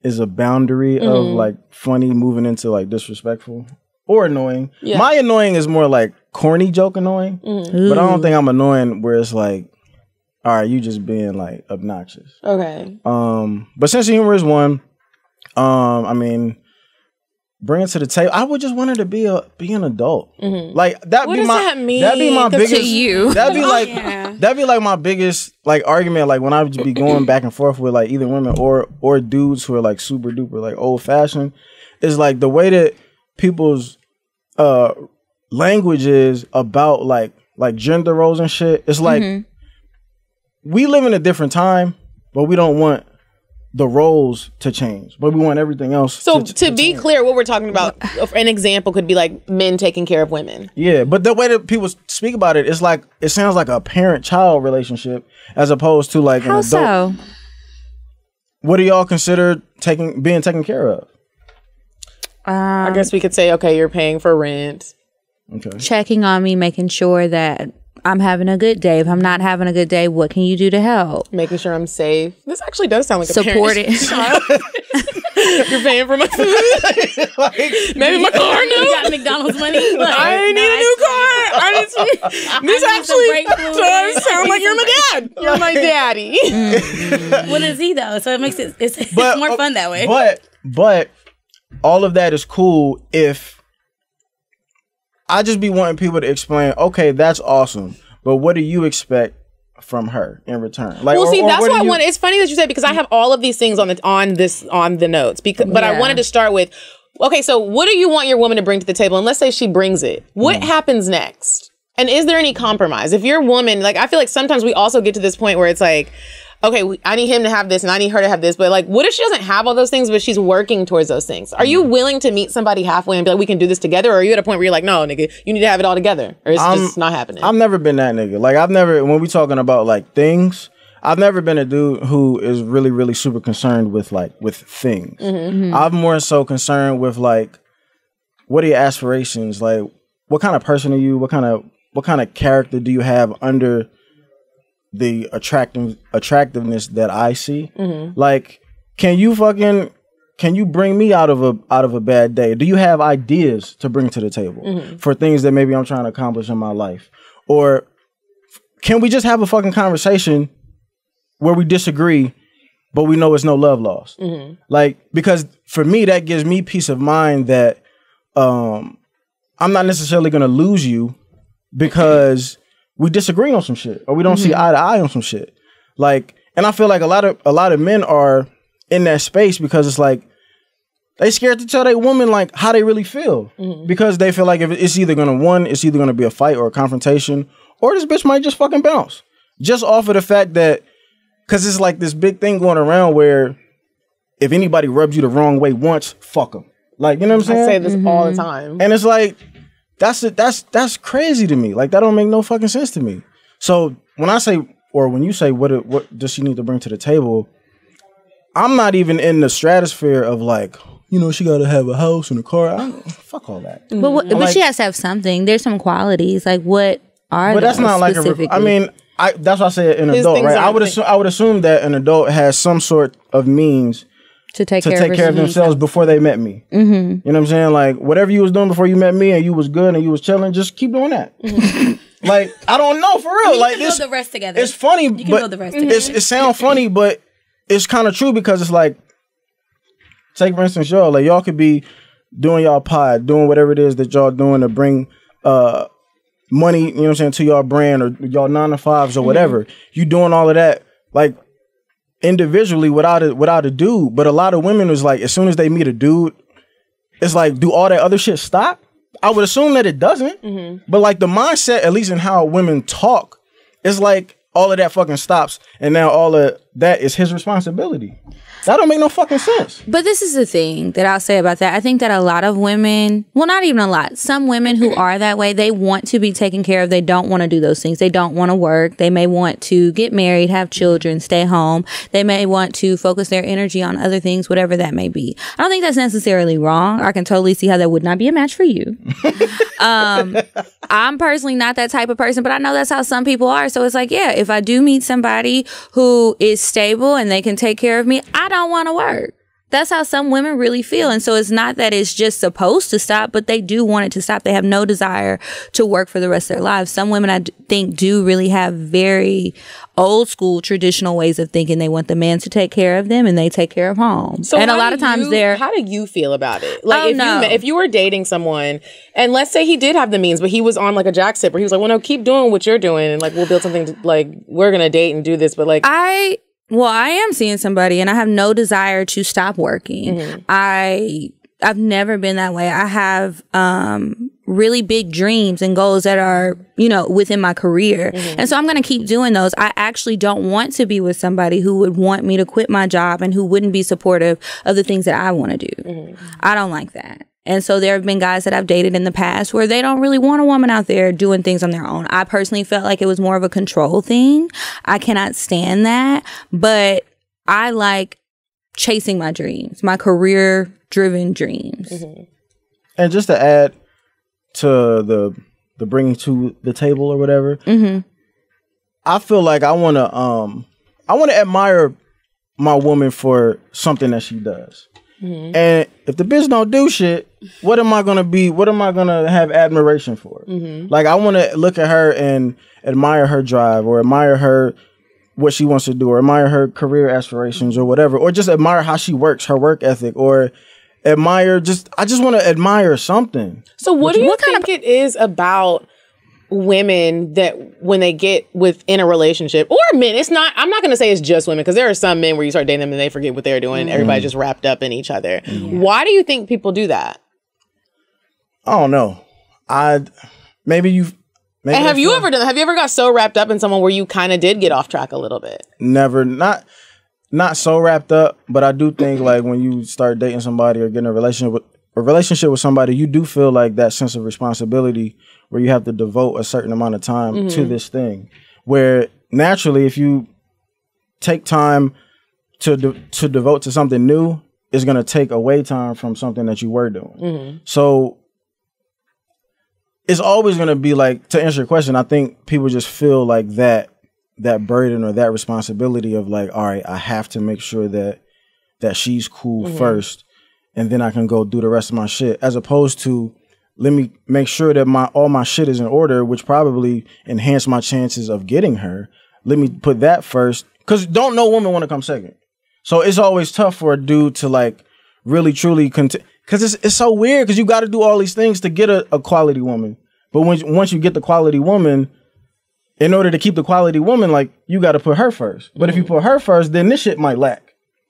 is a boundary mm-hmm. of, like, funny moving into, like, disrespectful or annoying. Yeah. My annoying is more, like, corny joke annoying, mm-hmm. but I don't think I'm annoying where it's like, all right, you just being, like, obnoxious. Okay. Um, but sense of humor is one. Um, I mean... Bring it to the table. I would just want her to be a be an adult. Mm-hmm. Like that what be does my that mean? That'd be my biggest to you. That'd be like yeah. that'd be like my biggest like argument. Like when I would be going back and forth with like either women or or dudes who are like super duper like old fashioned, is like the way that people's uh language is about like like gender roles and shit. It's like mm-hmm. we live in a different time, but we don't want the roles to change, but we want everything else. So to, to, to be change. Clear, what we're talking about, an example could be like men taking care of women. Yeah, but the way that people speak about it, it's like it sounds like a parent-child relationship as opposed to like How an adult. So? What do y'all consider taking being taken care of? Um, I guess we could say, okay, you're paying for rent. Okay. Checking on me, making sure that I'm having a good day. If I'm not having a good day, what can you do to help? Making sure I'm safe. This actually does sound like support a support it. You're paying for my food. Like, maybe my car new. You got McDonald's money. Like, I need nice. a new car. I need some, this I need actually does sound like you're my dad. You're my daddy. Mm-hmm. Well, it's he though, so it makes it it's, but, it's more uh, fun that way. But but all of that is cool if. I just be wanting people to explain, okay, that's awesome, but what do you expect from her in return? Like, well, or, see, that's what, what I you... want. It's funny that you said because I have all of these things on the on this on the notes. Because, but yeah. I wanted to start with, okay, so what do you want your woman to bring to the table? And let's say she brings it. What mm. happens next? And is there any compromise? If you're a woman, like I feel like sometimes we also get to this point where it's like, okay, we, I need him to have this and I need her to have this. But like, what if she doesn't have all those things, but she's working towards those things? Are you willing to meet somebody halfway and be like, we can do this together? Or are you at a point where you're like, no, nigga, you need to have it all together? Or it's I'm, just not happening? I've never been that nigga. Like, I've never, when we talking about like things, I've never been a dude who is really, really super concerned with like, with things. Mm-hmm. I'm more so concerned with like, what are your aspirations? Like, what kind of person are you? What kind of, what kind of character do you have under the attractive attractiveness that I see? Mm-hmm. Like, can you fucking can you bring me out of a out of a bad day? Do you have ideas to bring to the table mm-hmm. for things that maybe I'm trying to accomplish in my life? Or can we just have a fucking conversation where we disagree, but we know it's no love lost? Mm-hmm. Like, because for me, that gives me peace of mind that um, I'm not necessarily going to lose you because mm-hmm. we disagree on some shit, or we don't mm-hmm. see eye to eye on some shit. Like, and I feel like a lot of a lot of men are in that space because it's like they scared to tell their woman like how they really feel mm-hmm. because they feel like if it's either gonna one, it's either gonna be a fight or a confrontation, or this bitch might just fucking bounce just off of the fact that because it's like this big thing going around where if anybody rubs you the wrong way once, fuck them. Like, you know what I'm saying? I say this mm-hmm. all the time, and it's like. That's it. That's that's crazy to me. Like, that don't make no fucking sense to me. So when I say, or when you say, what what does she need to bring to the table? I'm not even in the stratosphere of like, you know, she got to have a house and a car. I don't, fuck all that. But what, but like, she has to have something. There's some qualities. Like, what are? But that's not like a. I mean, I that's why I said an His adult, right? I would assume I would assume that an adult has some sort of means. To take to care, take of, care of themselves before they met me. Mm-hmm. You know what I'm saying? Like, whatever you was doing before you met me and you was good and you was chilling, just keep doing that. Mm-hmm. Like, I don't know, for real. I mean, you like, can this, build the rest together. It's funny, you can but build the rest together. It's, it sounds funny, but it's kind of true because it's like, take for instance y'all, like y'all could be doing y'all pod, doing whatever it is that y'all doing to bring uh money, you know what I'm saying, to y'all brand or y'all nine to fives or whatever. Mm-hmm. You doing all of that like individually without a, without a dude. But a lot of women was like, as soon as they meet a dude, it's like, do all that other shit stop? I would assume that it doesn't. Mm-hmm. But like the mindset, at least in how women talk, it's like all of that fucking stops, and now all of that is his responsibility. That don't make no fucking sense. But this is the thing that I'll say about that. I think that a lot of women, well, not even a lot, some women who are that way, they want to be taken care of. They don't want to do those things. They don't want to work. They may want to get married, have children, stay home. They may want to focus their energy on other things, whatever that may be. I don't think that's necessarily wrong. I can totally see how that would not be a match for you. um, I'm personally not that type of person, but I know that's how some people are. So it's like, yeah, if I do meet somebody who is stable and they can take care of me, I don't want to work. That's how some women really feel. And so it's not that it's just supposed to stop, but they do want it to stop. They have no desire to work for the rest of their lives. Some women, I think, do really have very old school traditional ways of thinking. They want the man to take care of them and they take care of home. So and a lot of times you, they're... How do you feel about it? Like oh, if, no. you, if you were dating someone and let's say he did have the means, but he was on like a jack sip where he was like, well, no, keep doing what you're doing. And like, we'll build something to, like, we're going to date and do this. But like... I... Well, I am seeing somebody and I have no desire to stop working. Mm-hmm. I, I've never been that way. I have um, really big dreams and goals that are, you know, within my career. Mm-hmm. And so I'm going to keep doing those. I actually don't want to be with somebody who would want me to quit my job and who wouldn't be supportive of the things that I want to do. Mm-hmm. I don't like that. And so there have been guys that I've dated in the past where they don't really want a woman out there doing things on their own. I personally felt like it was more of a control thing. I cannot stand that. But I like chasing my dreams, my career-driven dreams. Mm-hmm. And just to add to the the bringing to the table or whatever, mm-hmm. I feel like I want to um, I want to admire my woman for something that she does. Mm-hmm. And if the bitch don't do shit, what am I gonna be? What am I gonna have admiration for? Mm-hmm. Like I want to look at her and admire her drive, or admire her what she wants to do, or admire her career aspirations, mm-hmm. or whatever, or just admire how she works, her work ethic, or admire just. I just want to admire something. So what do you what think kind of- it is about women that when they get within a relationship, or men, it's not, I'm not going to say it's just women, because there are some men where you start dating them and they forget what they're doing, and mm-hmm. everybody's just wrapped up in each other. Mm-hmm. Why do you think people do that? I don't know. I maybe you. Maybe and have you fun. ever done? Have you ever got so wrapped up in someone where you kind of did get off track a little bit? Never, not not so wrapped up, but I do think like when you start dating somebody or getting a relationship with a relationship with somebody, you do feel like that sense of responsibility, where you have to devote a certain amount of time mm-hmm. to this thing, where naturally, if you take time to de- to devote to something new, it's going to take away time from something that you were doing. Mm-hmm. So it's always going to be like, to answer your question, I think people just feel like that that burden or that responsibility of like, all right, I have to make sure that that she's cool mm-hmm. first, and then I can go do the rest of my shit, as opposed to, let me make sure that my all my shit is in order, which probably enhanced my chances of getting her. Let me put that first, because don't no woman want to come second. So it's always tough for a dude to like really truly cont- because it's it's so weird, because you got to do all these things to get a, a quality woman. But when once you get the quality woman, in order to keep the quality woman, like you got to put her first. But mm-hmm. if you put her first, then this shit might lack.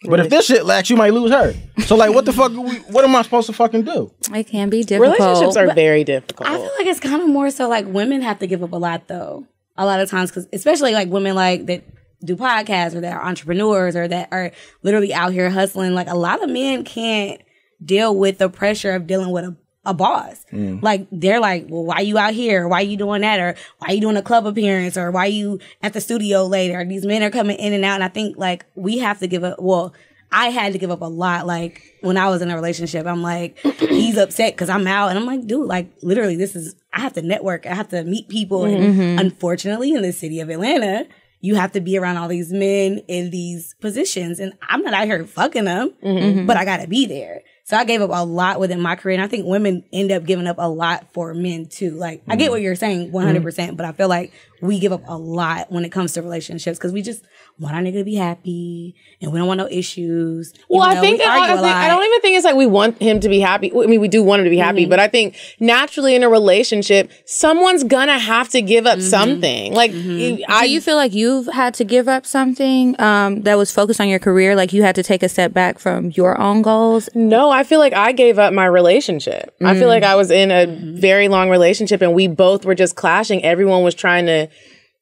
But if this shit lacks, you might lose her. So, like, what the fuck? We, what am I supposed to fucking do? It can be difficult. Relationships are very difficult. I feel like it's kind of more so like women have to give up a lot, though. A lot of times, because especially like women like that do podcasts or that are entrepreneurs or that are literally out here hustling. Like, a lot of men can't deal with the pressure of dealing with a a boss. Mm. Like, they're like, well, why you out here? Why you doing that? Or why you doing a club appearance? Or why you at the studio later? These men are coming in and out. And I think like we have to give up. Well, I had to give up a lot. Like when I was in a relationship, I'm like, he's upset because I'm out. And I'm like, dude, like literally this is, I have to network. I have to meet people. Mm-hmm. And unfortunately in the city of Atlanta, you have to be around all these men in these positions. And I'm not out here fucking them, mm-hmm. but I got to be there. So I gave up a lot within my career, and I think women end up giving up a lot for men too. Like, mm-hmm. I get what you're saying one hundred percent, but I feel like we give up a lot when it comes to relationships because we just want our nigga to be happy, and we don't want no issues. Well, I think, we that, I, think I don't even think it's like we want him to be happy. I mean, we do want him to be happy, mm-hmm. but I think naturally in a relationship, someone's gonna have to give up mm-hmm. something. Like, mm-hmm. I, do you feel like you've had to give up something um, that was focused on your career? Like you had to take a step back from your own goals? No, I feel like I gave up my relationship. Mm-hmm. I feel like I was in a mm-hmm. very long relationship, and we both were just clashing. Everyone was trying to.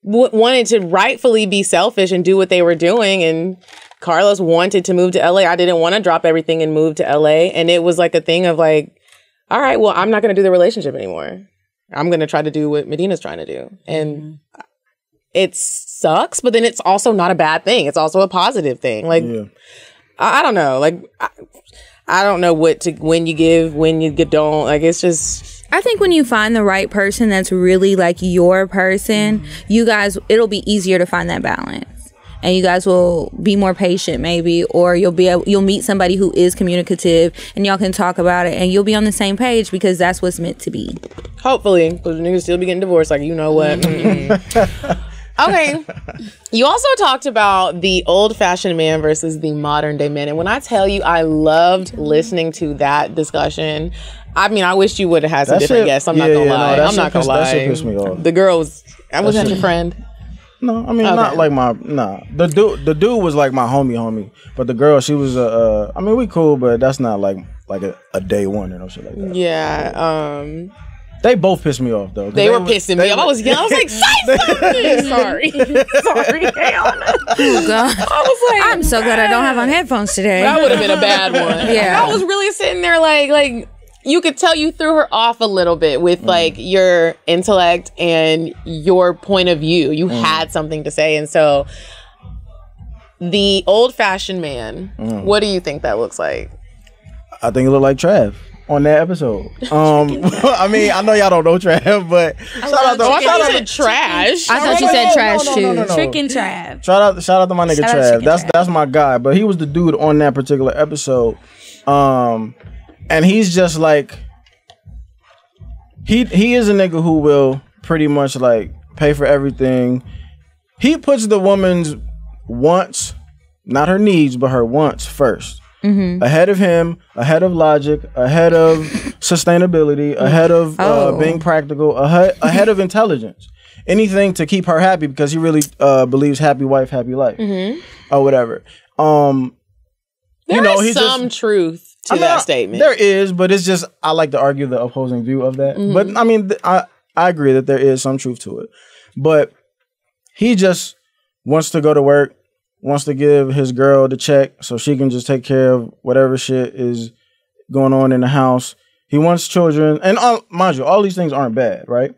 Wanted to rightfully be selfish and do what they were doing, and Carlos wanted to move to L A. I didn't want to drop everything and move to L A, and it was like a thing of like, all right, well, I'm not going to do the relationship anymore. I'm going to try to do what Medina's trying to do, and mm-hmm. it sucks, but then it's also not a bad thing. It's also a positive thing. Like, yeah. I, I don't know. Like, I, I don't know what to when you give, when you get don't. Like, it's just. I think when you find the right person that's really like your person, mm-hmm. you guys, it'll be easier to find that balance, and you guys will be more patient maybe, or you'll be able, you'll meet somebody who is communicative, and y'all can talk about it, and you'll be on the same page because that's what's meant to be. Hopefully, because niggas still be getting divorced. Like, you know what? Mm-hmm. Okay. You also talked about the old-fashioned man versus the modern-day man. And when I tell you I loved listening to that discussion, I mean, I wish you would have had some that different shit, guests. I'm yeah, not going to yeah, lie. No, I'm not going to lie. That shit pissed me off. The girl was... I was not your friend. No, I mean, okay. not like my... Nah. The dude, the dude was like my homie homie. But the girl, she was... Uh, uh, I mean, we cool, but that's not like like a, a day one or no shit like that. Yeah. Um... They both pissed me off, though. They, they were pissing they me off. I was young. I was like, say something. Sorry. Sorry, Diana. Oh, God. I was like, I'm so glad I don't have on headphones today. That would have been a bad one. Yeah. I was really sitting there like, like you could tell you threw her off a little bit with, mm. like, your intellect and your point of view. You mm. had something to say. And so the old-fashioned man, mm. what do you think that looks like? I think it looked like Trav. On that episode, um, I mean, I know y'all don't know Trav, but shout out to I thought you said trash. I thought you said trash too. Trick and Trav. Shout out, shout out to my nigga Trav. That's that's my guy. But he was the dude on that particular episode, um, and he's just like he he is a nigga who will pretty much like pay for everything. He puts the woman's wants, not her needs, but her wants first. Mm-hmm. Ahead of him, ahead of logic, ahead of sustainability, ahead of uh, oh. being practical, ahead, ahead of intelligence. Anything to keep her happy because he really uh, believes happy wife, happy life, mm-hmm. or whatever. Um, there you know, is some just, truth to I mean, that statement. I, there is, but it's just I like to argue the opposing view of that. Mm-hmm. But I mean, th I I agree that there is some truth to it. But he just wants to go to work. Wants to give his girl the check so she can just take care of whatever shit is going on in the house. He wants children. And all, mind you, all these things aren't bad, right?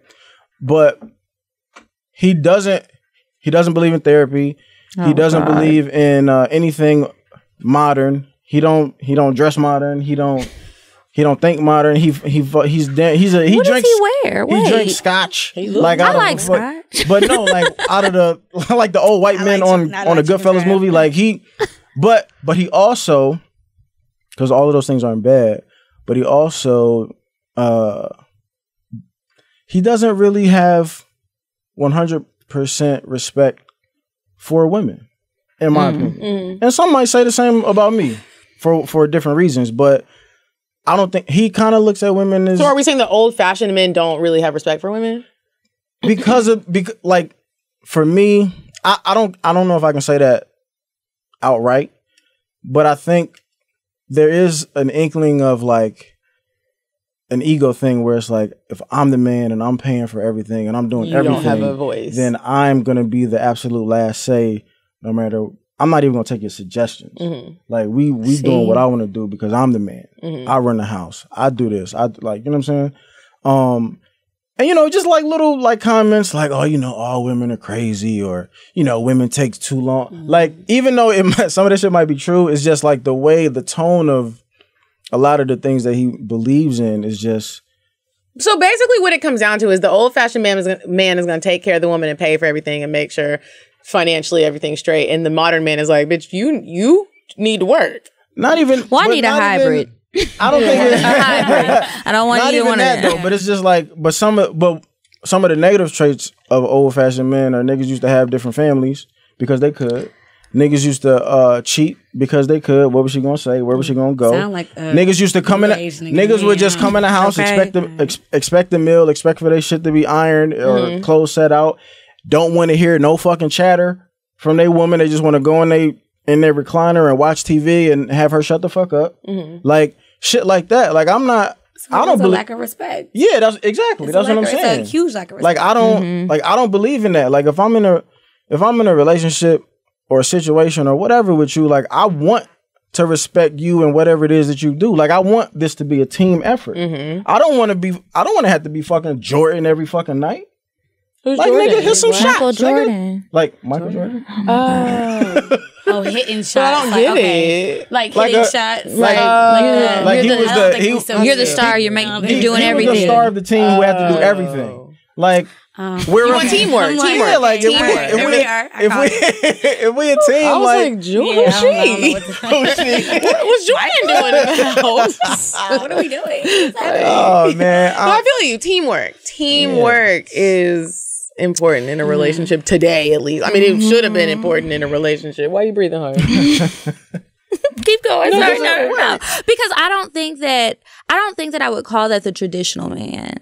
But he doesn't he doesn't believe in therapy. Oh, he doesn't God. believe in uh, anything modern. He don't he don't dress modern. He don't He don't think modern. He he he's he's a he what drinks. Does he wear? Wait. He drinks scotch. He like I like scotch, but, but no, like out of the like the old white I men like on to, on a Goodfellas movie. Like he, but but he also, because all of those things aren't bad. But he also, uh, he doesn't really have one hundred percent respect for women, in my mm, opinion. Mm. And some might say the same about me, for for different reasons, but. I don't think he kind of looks at women as. So are we saying the old-fashioned men don't really have respect for women? Because of because, like, for me, I, I don't I don't know if I can say that outright, but I think there is an inkling of like an ego thing where it's like if I'm the man and I'm paying for everything and I'm doing you everything, don't have a voice. Then I'm gonna be the absolute last say, no matter. I'm not even gonna take your suggestions. Mm-hmm. Like we we See? doing what I want to do because I'm the man. Mm-hmm. I run the house. I do this. I like you know what I'm saying. Um, and you know just like little like comments like oh you know all women are crazy or you know women take too long. Mm-hmm. Like even though it might, some of this shit might be true, it's just like the way the tone of a lot of the things that he believes in is just. So basically, what it comes down to is the old fashioned man is man is gonna take care of the woman and pay for everything and make sure. Financially, everything's straight, and the modern man is like, "Bitch, you you need to work." Not even. Well, I need a hybrid. Even, I don't think it's a hybrid. I don't want not you even to that though. But it's just like, but some of, but some of the negative traits of old fashioned men are niggas used to have different families because they could. Niggas used to uh, cheat because they could. What was she gonna say? Where was she gonna go? Sound like uh, niggas used to come in. Niggas, niggas would just come in the house, okay. expect the ex expect the meal, expect for their shit to be ironed or mm-hmm. clothes set out. Don't want to hear no fucking chatter from their woman. They just want to go in they in their recliner and watch T V and have her shut the fuck up. Mm-hmm. Like shit, like that. Like I'm not. So I don't believe lack of respect. Yeah, that's exactly it's that's what I'm of, saying. It's a huge lack of respect. Like I don't mm-hmm. like I don't believe in that. Like if I'm in a if I'm in a relationship or a situation or whatever with you, like I want to respect you and whatever it is that you do. Like I want this to be a team effort. Mm-hmm. I don't want to be I don't want to have to be fucking Jordan every fucking night. Who's like Jordan? Nigga, hit some Michael shots. Jordan. Nigga. Like Michael Jordan. Jordan? Oh. Oh, hitting shots. I don't like, get okay. it. Like, like hitting a, shots. Like, like, uh, like you're, the, the, he, so you're the star. You're making. He, you're doing he everything. You're the star of the team. Oh. We have to do everything. Like um, we're on teamwork. Teamwork. Teamwork. Yeah, like teamwork. If we, if we, we are. If we, if we a team, I was like, like Jordan, yeah, who's she? Who's she? What was Jordan doing in the house? What are we doing? Oh man, I feel you. Teamwork. Teamwork is. Important in a relationship today, at least. I mean, it should have been important in a relationship. Why are you breathing hard? Keep going. No, sorry, no, no. Because I don't think that I don't think that I would call that the traditional man.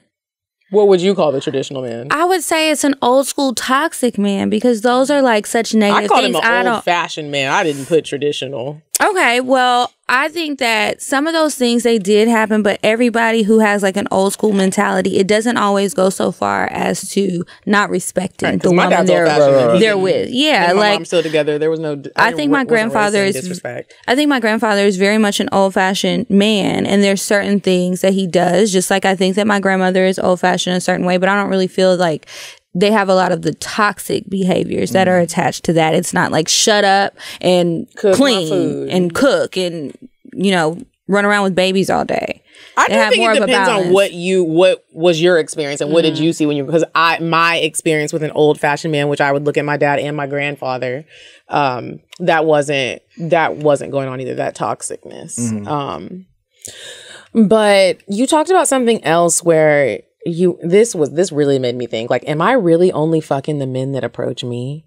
What would you call the traditional man? I would say it's an old school toxic man because those are like such negative things. I call him an old fashioned man. I didn't put traditional. Okay, well, I think that some of those things, they did happen, but everybody who has like an old school mentality, it doesn't always go so far as to not respecting right, the woman they're, they're, they're with. Yeah, and my like mom's still together. There was no. I, I think my grandfather is. Disrespect. I think my grandfather is very much an old fashioned man, and there's certain things that he does. Just like I think that my grandmother is old fashioned a certain way, but I don't really feel like. They have a lot of the toxic behaviors that are attached to that. It's not like shut up and cook clean and cook and, you know, run around with babies all day. I do think it depends on what you, what was your experience and what mm-hmm. did you see when you, because I, my experience with an old fashioned man, which I would look at my dad and my grandfather, um, that wasn't, that wasn't going on either, that toxicness. Mm-hmm. Um, but you talked about something else where, You this was this really made me think, like, am I really only fucking the men that approach me?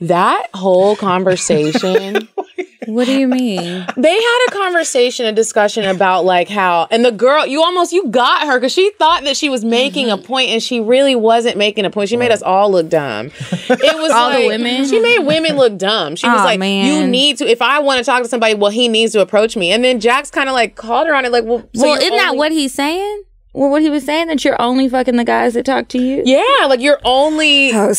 That whole conversation. What do you mean? They had a conversation, a discussion about like how, and the girl, you almost, you got her because she thought that she was making mm-hmm. a point and she really wasn't making a point. She made us all look dumb. It was all like, the women? She made women look dumb. She oh, was like, man. You need to, if I want to talk to somebody, well, he needs to approach me. And then Jack's kind of like called her on it like, well, so well isn't that what he's saying? Well, what he was saying, that you're only fucking the guys that talk to you? Yeah, like you're only oh,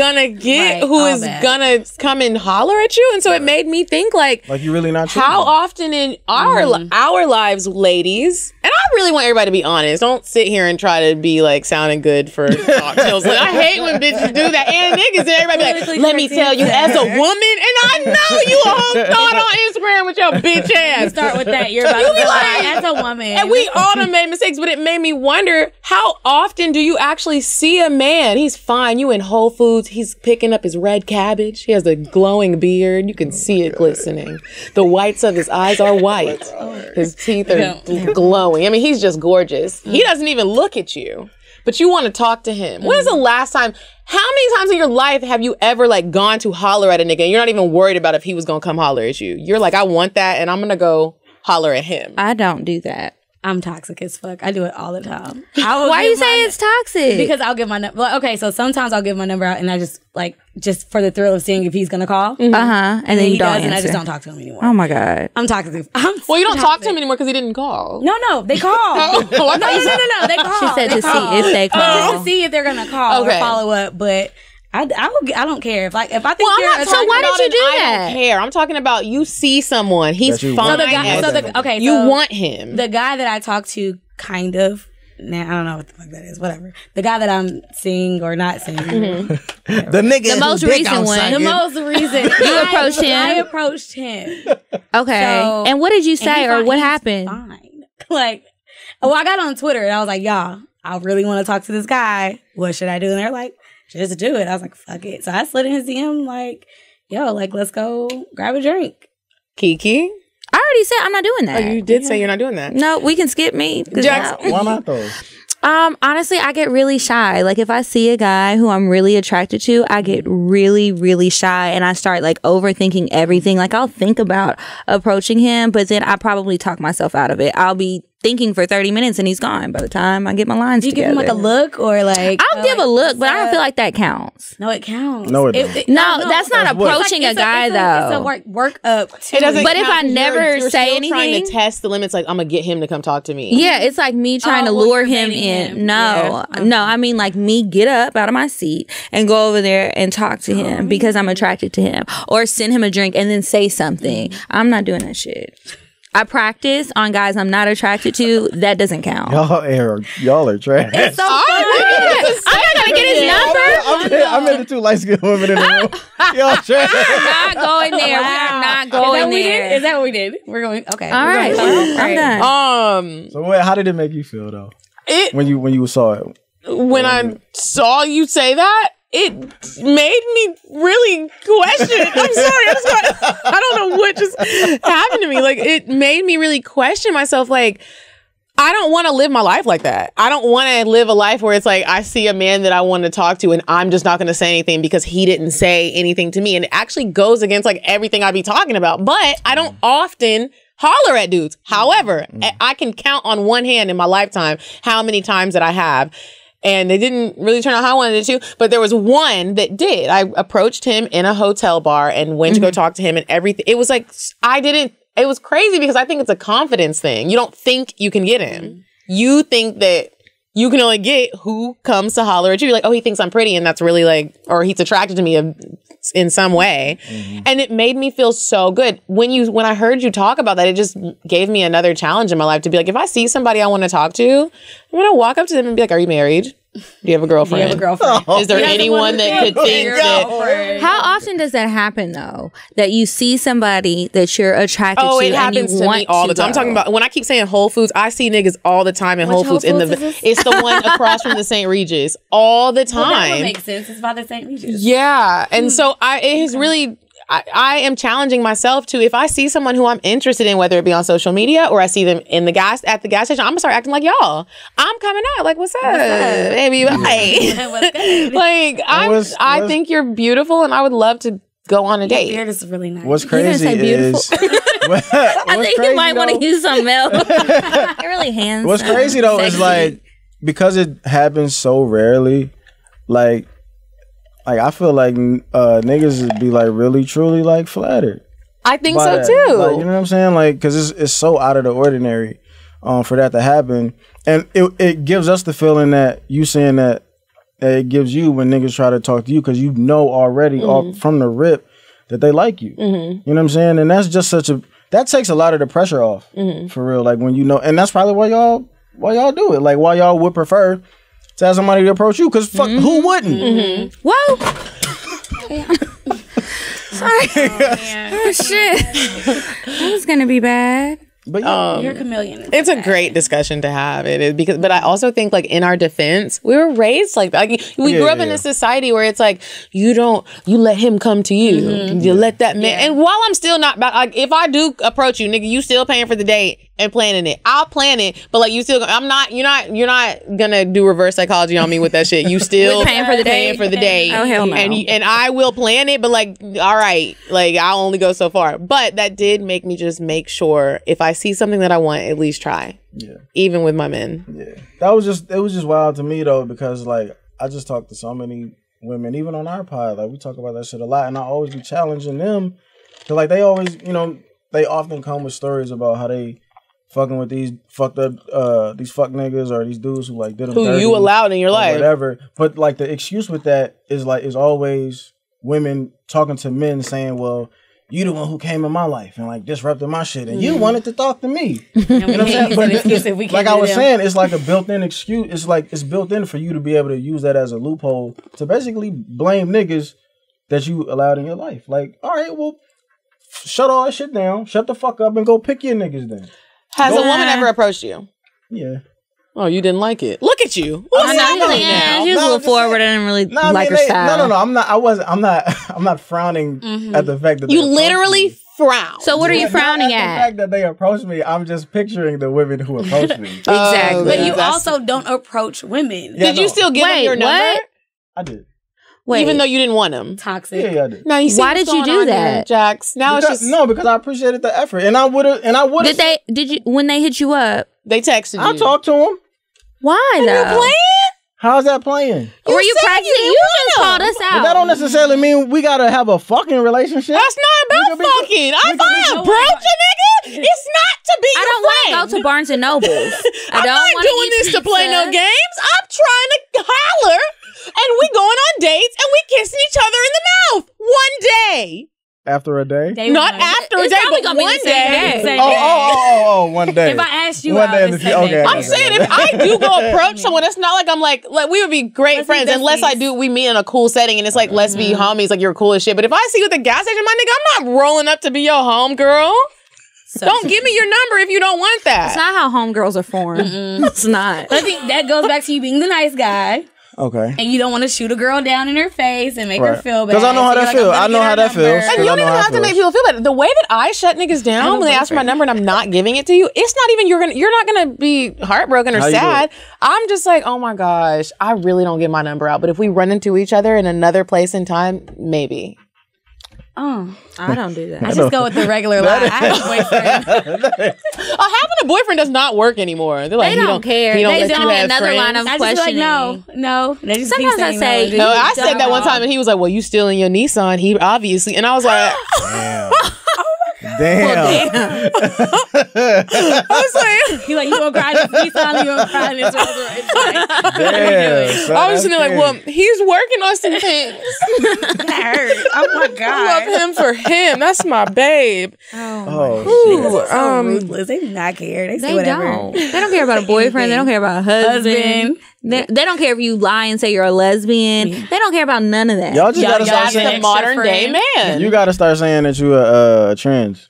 gonna get right, who is bad. Gonna come and holler at you. And so it made me think like, like you really not how them. Often in our mm. our lives, ladies, and I really want everybody to be honest. Don't sit here and try to be like sounding good for cocktails. Like, I hate when bitches do that. And niggas and everybody be like, let me tell you as a woman, and I know you all thought on Instagram with your bitch ass. You start with that, you're about you to be like, as a woman. And we all done made mistakes, but it made me wonder, how often do you actually see a man? He's fine. You in Whole Foods. He's picking up his red cabbage. He has a glowing beard. You can oh see it God. Glistening. The whites of his eyes are white. Oh his teeth are yeah. glowing. I mean, he's just gorgeous. He doesn't even look at you, but you want to talk to him. Mm. When is the last time? How many times in your life have you ever like gone to holler at a nigga and you're not even worried about if he was going to come holler at you? You're like, I want that and I'm going to go holler at him. I don't do that. I'm toxic as fuck. I do it all the time. Why you say it's toxic? Because I'll give my number. Well, okay, so sometimes I'll give my number out and I just like just for the thrill of seeing if he's gonna call. Mm-hmm. Uh huh. And, and then you don't does, and I just don't talk to him anymore. Oh my god. I'm toxic. I'm well, you don't toxic. Talk to him anymore because he didn't call. No, no, they call. no, no, no, no, no, they call. She said they to call. See if they call. Just to see if they're gonna call okay. or follow up, but. I, I, would, I don't care if like if I think well, you're not, so why did you do I that? I don't care. I'm talking about you see someone he's fine. So the guy, so the, okay, so you want him. The guy that I talk to, kind of. Now nah, I don't know what the fuck that is. Whatever. The guy that I'm seeing or not seeing. Mm-hmm. The nigga. The most recent one. The most recent. You approached him. I approached him. Okay. So, and what did you say or what happened? Fine. Like, well, I got on Twitter and I was like, y'all, I really want to talk to this guy. What should I do? And they're like. Just do it. I was like, fuck it. So I slid in his D M like, yo, like, let's go grab a drink. Kiki? I already said I'm not doing that. Oh, you did yeah. say you're not doing that. No, we can skip me. Jackson, why not though? Um, honestly, I get really shy. Like, if I see a guy who I'm really attracted to, I get really, really shy, and I start like overthinking everything. Like, I'll think about approaching him, but then I probably talk myself out of it. I'll be thinking for thirty minutes and he's gone by the time I get my lines together. You give him like a look or like... I'll oh, give like, a look, but I don't feel like that counts. No, it counts. No, it doesn't. It, it, no, no, that's not that's approaching like, a guy, a, it's though. A, it's a work, work up. It doesn't but count if I never you're, you're say still anything... trying to test the limits, like, I'm going to get him to come talk to me. Yeah, it's like me trying oh, to lure him in. Him. No, yeah. no, I mean, like, me get up out of my seat and go over there and talk to him oh. because I'm attracted to him. Or send him a drink and then say something. I'm not doing that shit. I practice on guys I'm not attracted to. That doesn't count. Y'all are, y'all are trash. It's so oh, funny. I'm not going to get his yeah, number. I'm in the two light-skinned women in the room. Y'all trash. I'm not going there. Wow. We're not going is there. Is that what we did? We're going, okay. All right. Going, I'm done. Um, so wait, how did it make you feel, though? It, when you when you saw it? When um, I saw you say that? It made me really question it. I'm sorry. I'm sorry. I don't know what just happened to me. Like, it made me really question myself. Like, I don't want to live my life like that. I don't want to live a life where it's like I see a man that I want to talk to and I'm just not going to say anything because he didn't say anything to me. And it actually goes against like everything I be talking about. But I don't often holler at dudes. However, mm-hmm. I can count on one hand in my lifetime how many times that I have. And they didn't really turn out how I wanted it to, but there was one that did. I approached him in a hotel bar and went mm-hmm. to go talk to him and everything. It was like, I didn't, it was crazy because I think it's a confidence thing. You don't think you can get him. You think that you can only get who comes to holler at you. You're like, oh, he thinks I'm pretty and that's really like, or he's attracted to me in some way. Mm-hmm. And it made me feel so good. When you, when I heard you talk about that, it just gave me another challenge in my life to be like, if I see somebody I want to talk to, I'm going to walk up to them and be like, are you married? Do you have a girlfriend? Do you have a girlfriend? Oh. Is there anyone that could think that? How often does that happen, though? That you see somebody that you're attracted oh, to it happens and you to want me all the time. Go. I'm talking about when I keep saying Whole Foods, I see niggas all the time in Which Whole Foods. Whole Foods in the It's the one across from the Saint Regis all the time. Well, that would make sense. It's by the Saint Regis. Yeah. And so I it has really... I, I am challenging myself to, if I see someone who I'm interested in, whether it be on social media or I see them in the gas at the gas station, I'm gonna start acting like y'all. I'm coming out like, what's up, what's up? Baby? Bye. What's good? Like, I'm, what's, I what's, think you're beautiful, and I would love to go on a date. Your beard is really nice. What's crazy is, what, I think you might want to use some milk. You're really handsome. What's crazy though sexy. Is like because it happens so rarely, like. Like, I feel like uh, niggas would be, like, really, truly, like, flattered. I think so, that. Too. Like, you know what I'm saying? Like, because it's, it's so out of the ordinary um, for that to happen. And it, it gives us the feeling that you saying that, that it gives you when niggas try to talk to you because you know already mm-hmm. all, from the rip that they like you. Mm-hmm. You know what I'm saying? And that's just such a... That takes a lot of the pressure off, mm-hmm. for real. Like, when you know... And that's probably why y'all why y'all do it. Like, why y'all would prefer... to have somebody to approach you, because fuck, mm-hmm. who wouldn't? Mm-hmm. Whoa! Sorry. Oh, oh shit. That was gonna be bad. But um, you're a chameleon. It's a great discussion to have. It is because, but I also think, like, in our defense, we were raised like that. Like, we yeah, grew up yeah. in a society where it's like, you don't, you let him come to you. Mm-hmm. You let that man. Yeah. And while I'm still not, like, if I do approach you, nigga, you still paying for the date and planning it. I'll plan it, but like, you still, I'm not, you're not, you're not gonna do reverse psychology on me with that shit. You still paying for the paying day. for the day. Oh hell no. And and I will plan it, but like, all right, like I'll only go so far. But that did make me just make sure if I. I see something that I want, at least try. Yeah. Even with my men. Yeah. That was just it was just wild to me though, because like I just talked to so many women, even on our pod, like we talk about that shit a lot, and I always be challenging them. Cause like they always, you know, they often come with stories about how they fucking with these fucked up uh these fuck niggas or these dudes who like did them. Who you allowed in your life. Whatever. But like the excuse with that is like is always women talking to men saying, well, you the one who came in my life and like disrupted my shit, and you wanted to talk to me. You know what I'm saying? But it, like I was saying, it's like a built-in excuse. It's like it's built in for you to be able to use that as a loophole to basically blame niggas that you allowed in your life. Like, all right, well, shut all that shit down, shut the fuck up, and go pick your niggas then. Has go a woman ever approached you? Yeah. Oh, you didn't like it. Look at you. What's I'm not really, yeah, now? She was no, a little forward. I didn't really no, like I mean, her they, style. No, no, no. I'm not. I wasn't. I'm not. I'm not frowning mm-hmm. at the fact that you literally frown. So what are you frowning at? The fact that they approached me, I'm just picturing the women who approached me. Exactly. Oh, but yeah, you also don't approach women. Yeah, did no. you still give Wait, them your number? What? I did. Wait. Even though you didn't want them. Toxic. Yeah, yeah, I did. Now you see Why did you do that? Here, Jax. Now because, it's just No, because I appreciated the effort. And I would have and I would have Did they did you when they hit you up? They texted you. I talked to them. Why though? Are you playing? How's that playing? You Were you practicing? You, you just called us out. But that don't necessarily mean we gotta have a fucking relationship. That's not about be, fucking. If I approach a nigga, it's not to be. I don't want to go to Barnes and Nobles. I don't I'm not doing this pizza. to play no games. I'm trying to holler, and we going on dates, and we kissing each other in the mouth one day. After a day? day Not after a day, but one day. day. Oh, oh, oh, oh, one day. If I asked you, one day. If you, okay, I'm okay. saying if I do go approach someone, it's not like I'm like, like we would be great let's friends unless I do, we meet in a cool setting and it's like, let's be homies, like you're cool as shit. But if I see you at the gas station, my nigga, I'm not rolling up to be your home girl. So don't give me your number if you don't want that. It's not how homegirls are formed. Mm-mm. It's not. But I think that goes back to you being the nice guy. Okay. And you don't want to shoot a girl down in her face and make right. her feel bad. Because I know how that feels. I know how that feels. And you don't even have to make people feel bad. The way that I shut niggas down when they ask for my number and I'm not giving it to you, it's not even you're gonna you're not gonna be heartbroken or sad. I'm just like, oh my gosh, I really don't get my number out. But if we run into each other in another place in time, maybe. Oh, I don't do that. I, I just go with the regular line. I have a boyfriend. Oh, having a boyfriend does not work anymore. They're like, they don't, don't care. They don't, they don't have another friends. line of I questioning. I just like, no, no. Just Sometimes I say, no, no I said that one time, and he was like, well, you still in your Nissan. He obviously, and I was like, damn. Damn. Well, damn. I was like, he's like, you gonna cry in this Nissan, you gonna cry in this Rolls Royce. Damn. So I was just like, well, he's working on some things. That hurt. Oh my God. I love him for him. That's my babe. Oh, oh so um, ruthless. They do not care. They, they say whatever. Don't. They don't care about a boyfriend. They don't care about a husband. husband. They, they don't care if you lie and say you're a lesbian. Yeah. They don't care about none of that. Y'all just gotta start saying modern day man. You gotta start saying that you a uh, trans.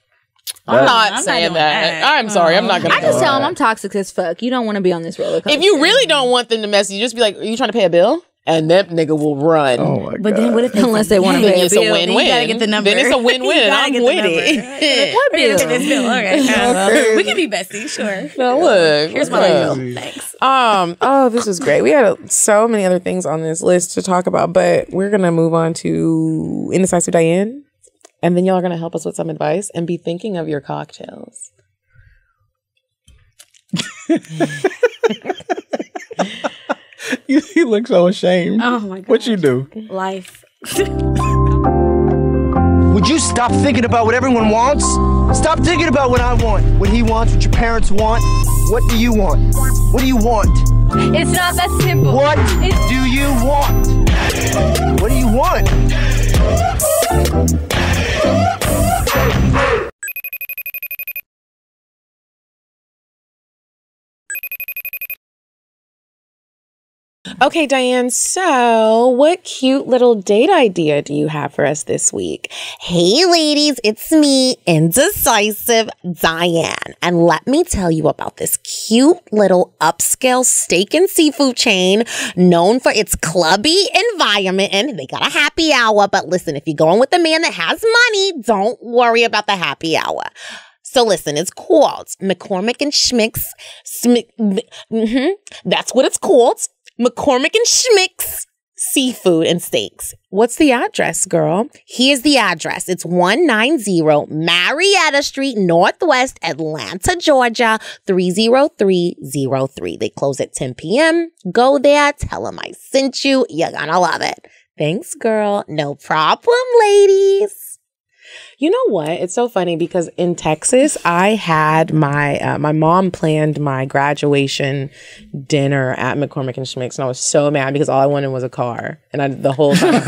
That, I'm not I'm saying not that. that. I'm sorry. I'm not going to I just tell them that. I'm toxic as fuck. You don't want to be on this roller coaster. If you really don't want them to mess you, just be like, are you trying to pay a bill? And that nigga will run. Oh my God. But then what if unless they want to pay a bill? Then you gotta get the number. Then it's a win-win. I'm with it. What bill? Okay. We can be besties, sure. No, look. Here's my bill. Thanks. Um. Oh, this was great. We had uh, so many other things on this list to talk about, but we're gonna move on to Indecisive Diane. And then y'all are going to help us with some advice and be thinking of your cocktails. you, you look so ashamed. Oh, my God. What you do? Life. Would you stop thinking about what everyone wants? Stop thinking about what I want, what he wants, what your parents want. What do you want? What do you want? It's not that simple. What it's do you want? What do you want? Okay, Diane, so what cute little date idea do you have for us this week? Hey, ladies, it's me, Indecisive Diane. And let me tell you about this cute little upscale steak and seafood chain known for its clubby environment. And they got a happy hour. But listen, if you're going with a man that has money, don't worry about the happy hour. So listen, it's called McCormick and Schmick's. Smick, mm-hmm, that's what it's called. McCormick and Schmick's Seafood and Steaks. What's the address, girl? Here's the address. It's one ninety Marietta Street, Northwest Atlanta, Georgia, three oh three oh three. They close at ten p m Go there. Tell them I sent you. You're going to love it. Thanks, girl. No problem, ladies. You know what? It's so funny because in Texas, I had my, uh, my mom planned my graduation dinner at McCormick and Schmick's. And I was so mad because all I wanted was a car. And I, the whole time,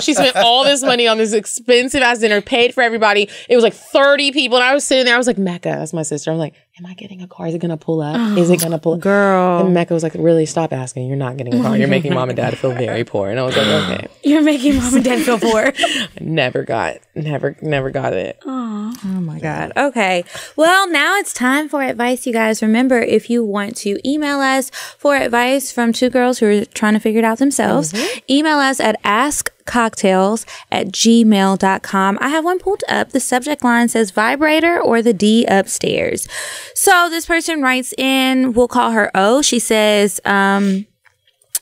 she spent all this money on this expensive ass dinner, paid for everybody. It was like thirty people. And I was sitting there, I was like, Mecca, that's my sister. I'm like, am I getting a car? Is it going to pull up? Oh, Is it going to pull up? Girl. And Mecca was like, really, stop asking. You're not getting a car. You're making mom and dad feel very poor. And I was like, okay. You're making mom and dad feel poor. Never got, never, never got it. Aww. Oh, my God. Okay. Well, now it's time for advice, you guys. Remember, if you want to email us for advice from two girls who are trying to figure it out themselves, mm-hmm. email us at ask cocktails at gmail dot com. I have one pulled up. The subject line says vibrator or the D upstairs. So this person writes in, we'll call her O. She says um,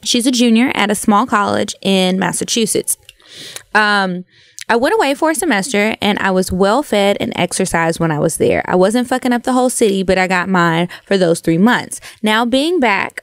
she's a junior at a small college in Massachusetts. Um, I went away for a semester and I was well fed and exercised when I was there. I wasn't fucking up the whole city, but I got mine for those three months. Now being back,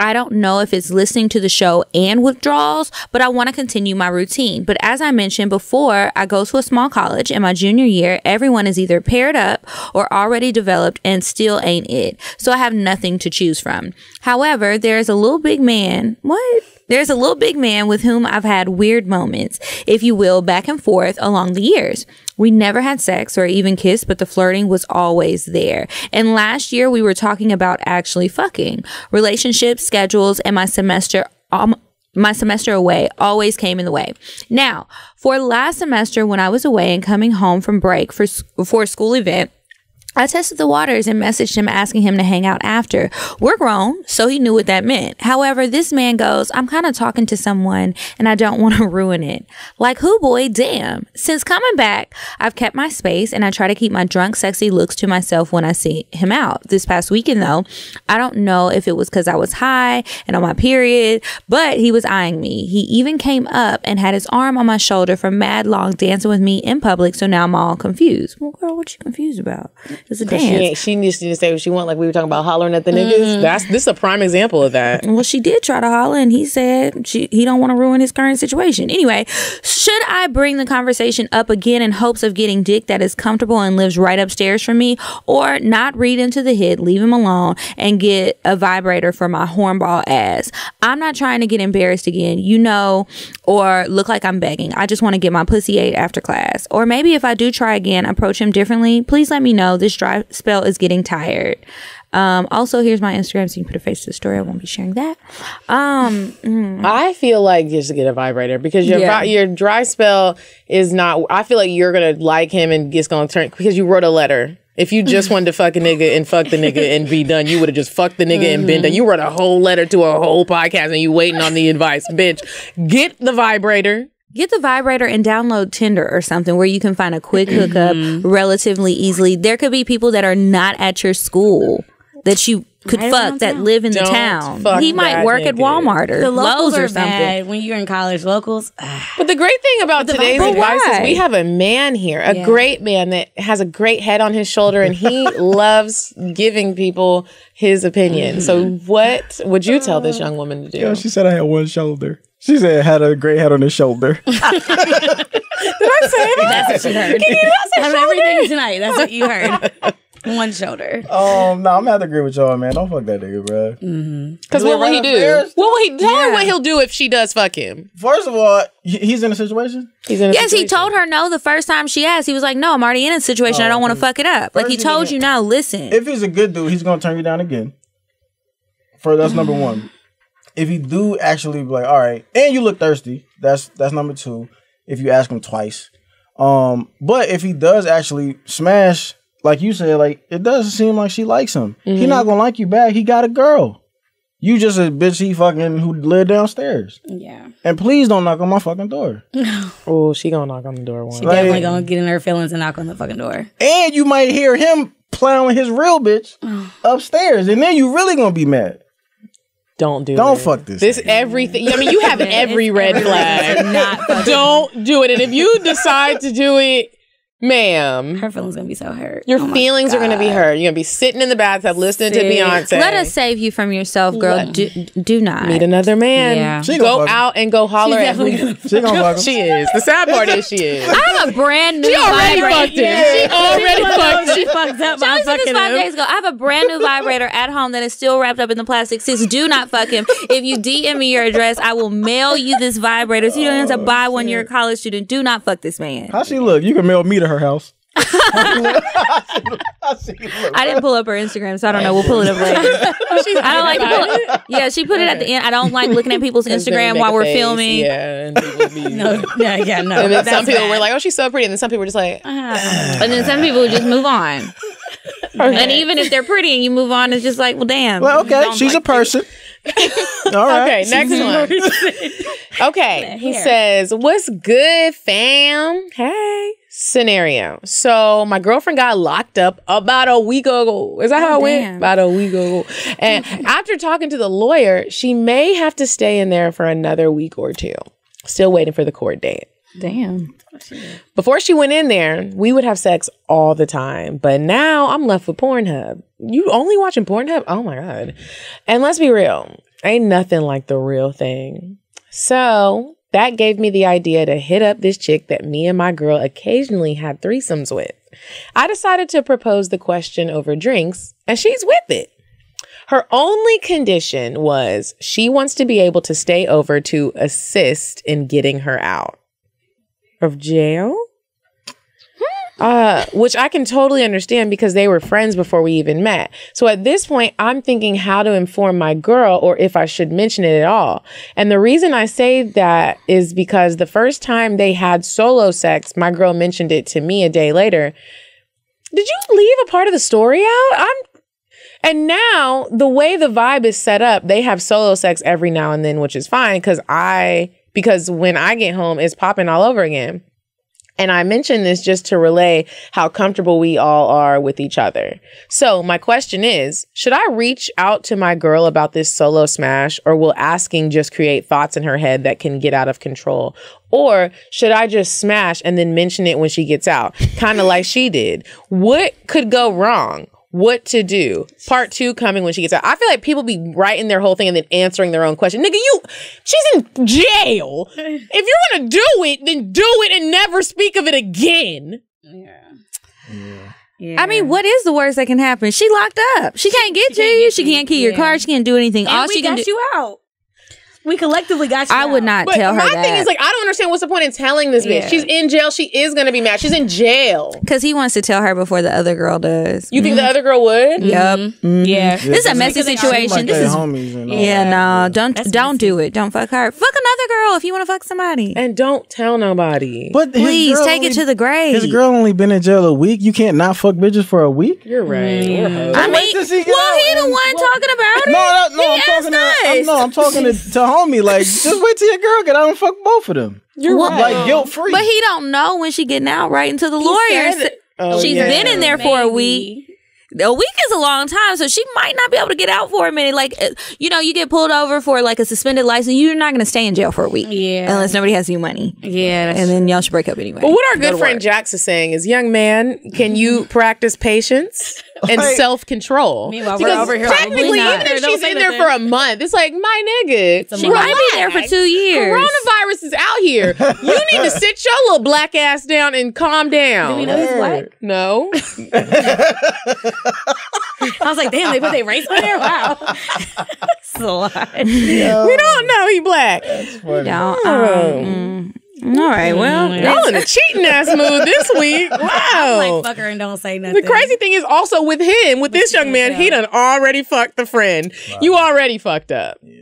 I don't know if it's listening to the show and withdrawals, but I want to continue my routine. But as I mentioned before, I go to a small college in my junior year. Everyone is either paired up or already developed and still ain't it. So I have nothing to choose from. However, there is a little big man. What? There's a little big man with whom I've had weird moments, if you will, back and forth along the years. We never had sex or even kissed, but the flirting was always there. And last year we were talking about actually fucking. Relationships, schedules, and my semester um, my semester away always came in the way. Now, for last semester when I was away and coming home from break for, for a school event, I tested the waters and messaged him asking him to hang out after. We're grown, so he knew what that meant. However, this man goes, I'm kind of talking to someone and I don't want to ruin it. Like who, boy? Damn. Since coming back, I've kept my space and I try to keep my drunk, sexy looks to myself when I see him out. This past weekend, though, I don't know if it was because I was high and on my period, but he was eyeing me. He even came up and had his arm on my shoulder for mad long, dancing with me in public. So now I'm all confused. Well, girl, what you confused about? It's a dance. She, she needs to say what she want, like we were talking about hollering at the mm. niggas. That's this is a prime example of that. Well, she did try to holler, and he said she, he don't want to ruin his current situation. Anyway, should I bring the conversation up again in hopes of getting dick that is comfortable and lives right upstairs from me, or not read into the hit, leave him alone, and get a vibrator for my hornball ass? I'm not trying to get embarrassed again, you know, or look like I'm begging. I just want to get my pussy ate after class. Or maybe if I do try again, approach him differently. Please let me know. This dry spell is getting tired. Um, also, here's my Instagram, so you can put a face to the story. I won't be sharing that. Um, mm. I feel like you should get a vibrator because your yeah. vi your dry spell is not. I feel like you're gonna like him and it's gonna turn because you wrote a letter. If you just wanted to fuck a nigga and fuck the nigga and be done, you would have just fucked the nigga mm-hmm. and been done. You wrote a whole letter to a whole podcast and you waiting on the advice, bitch. Get the vibrator. Get the vibrator and download Tinder or something where you can find a quick hookup relatively easily. There could be people that are not at your school that you could right fuck that live in Don't the town. He might work nigga. at Walmart or the Lowe's or something. Bad when you're in college, locals. But the great thing about today's advice is we have a man here, a yeah. great man that has a great head on his shoulder and he loves giving people his opinion. Mm-hmm. So what would you tell this young woman to do? Yeah, she said I had one shoulder. She said it had a great head on his shoulder. Did I say that? That's what she heard. Can you not say have everything tonight. That's what you heard. One shoulder. Um, no, I'm gonna have to agree with y'all, man. Don't fuck that nigga, bro. Because mm-hmm. what will he do? Upstairs? What will he tell yeah. her? What he'll do if she does fuck him? First of all, he's in a situation. He's in a yes, situation. He told her no the first time she asked. He was like, "No, I'm already in a situation. Oh, I don't want to fuck it up." Like he told you, no. Listen, if he's a good dude, he's gonna turn you down again. For that's number one. If you do actually be like, all right, and you look thirsty, that's that's number two. If you ask him twice, um, but if he does actually smash, like you said, like it doesn't seem like she likes him. Mm-hmm. He's not gonna like you back. He got a girl. You just a bitch he fucking who lived downstairs. Yeah. And please don't knock on my fucking door. Oh, she gonna knock on the door. One. She like, definitely gonna get in her feelings and knock on the fucking door. And you might hear him plowing his real bitch upstairs, and then you really gonna be mad. Don't do Don't it. Don't fuck this. This everything. I mean, you have every red flag. Don't do it. And if you decide to do it, ma'am, her feelings gonna be so hurt. Your oh feelings God. are gonna be hurt. You're gonna be sitting in the bathtub listening Sick. to Beyonce. Let us save you from yourself, girl. Let do do not meet another man. Yeah. She go out and go holler at who you. She gonna fuck him. She is. The sad part is she is. I'm a brand new. She already vibrator. fucked him. She already fucked him. She fucked up. I was this five him. days ago. I have a brand new vibrator at home that is still wrapped up in the plastic. Sis, do not fuck him. If you D M me your address, I will mail you this vibrator. So you don't have to buy one. You're a college student. Do not fuck this man. How she look? You can mail me to her house. I didn't pull up her Instagram, so I don't know. We'll pull it up later. I don't like to pull it. Yeah, she put it at the end. I don't like looking at people's Instagram while we're face. filming. Yeah, and people be, no, yeah, yeah, no. And then some people bad. were like, "Oh, she's so pretty," and then some people were just like, uh, and then some people would just move on. And even if they're pretty and you move on, it's just like, well, damn. Well, okay, she's like a person. All right. Okay, next one. Okay, he says, "What's good, fam? Hey." Scenario. So my girlfriend got locked up about a week ago. Is that oh, how it damn. went? About a week ago. And after talking to the lawyer, she may have to stay in there for another week or two. Still waiting for the court date. Damn. Before she went in there, we would have sex all the time. But now I'm left with Pornhub. You only watching Pornhub? Oh my God. And let's be real. Ain't nothing like the real thing. So that gave me the idea to hit up this chick that me and my girl occasionally had threesomes with. I decided to propose the question over drinks, and she's with it. Her only condition was she wants to be able to stay over to assist in getting her out of jail, uh, which I can totally understand because they were friends before we even met. So at this point, I'm thinking how to inform my girl or if I should mention it at all. And the reason I say that is because the first time they had solo sex, my girl mentioned it to me a day later. Did you leave a part of the story out? I'm, and now the way the vibe is set up, they have solo sex every now and then, which is fine because I... Because when I get home, it's popping all over again. And I mentioned this just to relay how comfortable we all are with each other. So my question is, should I reach out to my girl about this solo smash, or will asking just create thoughts in her head that can get out of control? Or should I just smash and then mention it when she gets out? Kind of like she did. What could go wrong? What to do? Part two coming when she gets out. I feel like people be writing their whole thing and then answering their own question. Nigga, you, she's in jail. If you want to do it, then do it and never speak of it again. Yeah. Yeah. Yeah. I mean, what is the worst that can happen? She locked up. She can't get to you. She can't keep your car. She can't do anything. And all she can do. You out. We collectively got you I out. Would not but tell her that. My thing is, like, I don't understand what's the point in telling this bitch. Yeah. She's in jail. She is going to be mad. She's in jail. Because he wants to tell her before the other girl does. You mm-hmm. think the other girl would? Yep. Mm-hmm. Yeah. This is a messy situation. Like this is, homies and all yeah, that. no. Don't That's don't messy. do it. Don't fuck her. Fuck another girl if you want to fuck somebody. And don't tell nobody. But Please, take only, it to the grave. His girl only been in jail a week. You can't not fuck bitches for a week? You're right. Mm-hmm. I mean, well, he, well, he the one well, talking about it. No, no, no I'm, talking to, I'm, no I'm talking to tell homie, like, just wait till your girl get out and fuck both of them. You're well, right. Like, guilt free. But he don't know when she getting out, right? Until the he lawyer. Oh, she's yeah. been in there Maybe. for a week. A week is a long time, so she might not be able to get out for a minute. Like, you know, you get pulled over for like a suspended license, you're not going to stay in jail for a week, yeah, unless nobody has new money. Yeah, and true. Then y'all should break up anyway. But what our good friend Jax is saying is, young man, can you practice patience and like, self control? Meanwhile, because we're over here. Technically, even if she's in there for a month, it's like, my nigga, she might be there for two years. Coronavirus is out here. You need to sit your little black ass down and calm down. Do we know he's black? No. I was like, damn, they put their race on there? Wow. That's a lot. No. We don't know he black. That's funny. Don't, um, mm. All right, well. Y'all in a cheating ass mood this week. Wow. I'm like, fuck her and don't say nothing. The crazy thing is also with him, with but this young man, know. he done already fucked the friend. Wow. You already fucked up. Yeah.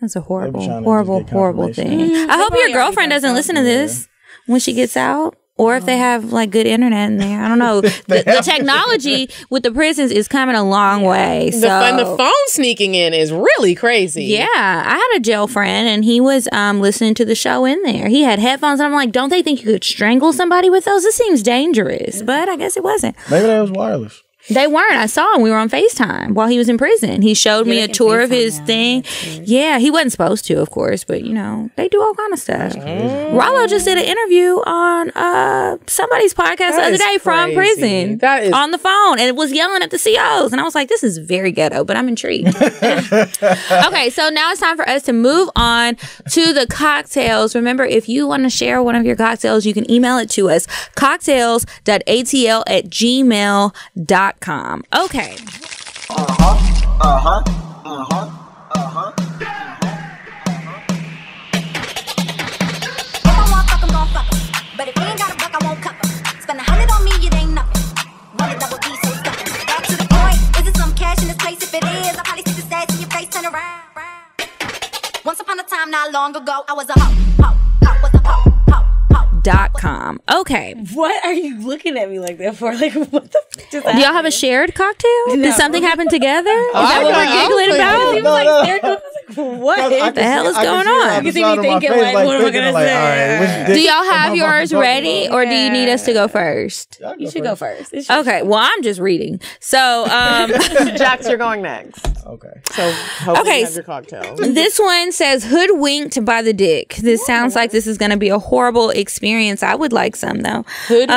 That's a horrible, horrible, horrible thing. Mm, I hope your girlfriend doesn't listen to this when she gets out. Or if they have like good internet in there, I don't know. the, the technology with the prisons is coming a long way. So the, fun, the phone sneaking in is really crazy. Yeah, I had a jail friend, and he was um, listening to the show in there. He had headphones, and I'm like, don't they think you could strangle somebody with those? This seems dangerous, but I guess it wasn't. Maybe that was wireless. They weren't. I saw him. We were on FaceTime while he was in prison. He showed me a tour of his thing. Yeah, he wasn't supposed to, of course, but you know, they do all kind of stuff. Mm. Rollo just did an interview on uh, somebody's podcast the other day from prison on the phone, and it was yelling at the C Os. And I was like, this is very ghetto, but I'm intrigued. Okay, so now it's time for us to move on to the cocktails. Remember, if you want to share one of your cocktails, you can email it to us, cocktails dot A T L at gmail dot com. Com. Okay. Uh-huh, uh-huh, uh-huh, uh-huh. If I want fuck, I'm gon' fuck 'em. But if you ain't got a buck, I won't cup 'em. Spend a hundred on me, it ain't nothing. One double D, so stuck 'em. Back to the point. Is it some cash in this place? If it is, I'll probably see the stats in your face turn around. Once upon a time, not long ago, I was a hoe, hoe, hoe, was a hoe, hoe, hoe. cocktails dot com. Okay. What are you looking at me like that for? Like, what the fuck does that Do y'all have a shared cocktail? No. Did something happen together? Is oh, that what we're giggling about? He was like, what? What the hell is going on? You think thinking, like, what am I going to say? Do y'all have yours ready, or do you need us to go first? You should go first. Okay. Well, I'm just reading. So, um... Jax, you're going next. Okay. So, hopefully you have your cocktail. This one says, hoodwinked by the dick. This sounds like this is going to be a horrible experience. I would like some, though. Hoodwinked?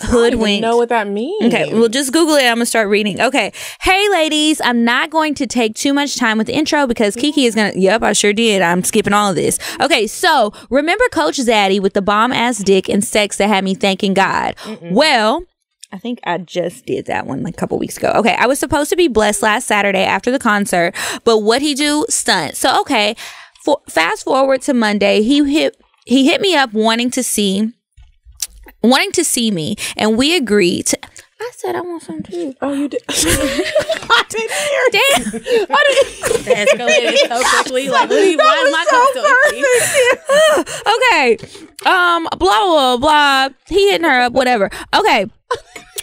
Uh, hoodwinked. I don't know what that means. Okay, well, just Google it. I'm going to start reading. Okay. Hey, ladies. I'm not going to take too much time with the intro because Kiki is going to... Yep, I sure did. I'm skipping all of this. Okay, so remember Coach Zaddy with the bomb-ass dick and sex that had me thanking God? Mm-mm. Well... I think I just did that one like a couple weeks ago. Okay, I was supposed to be blessed last Saturday after the concert, but what he do? Stunt. So, okay, for, fast forward to Monday. He hit he hit me up wanting to see wanting to see me, and we agreed to... I said I want some too. Oh, you did. I didn't hear it. Damn. I didn't. Escalated so quickly. Like, leave my so Okay. Um. Blah blah blah. He hitting her up. Whatever. Okay.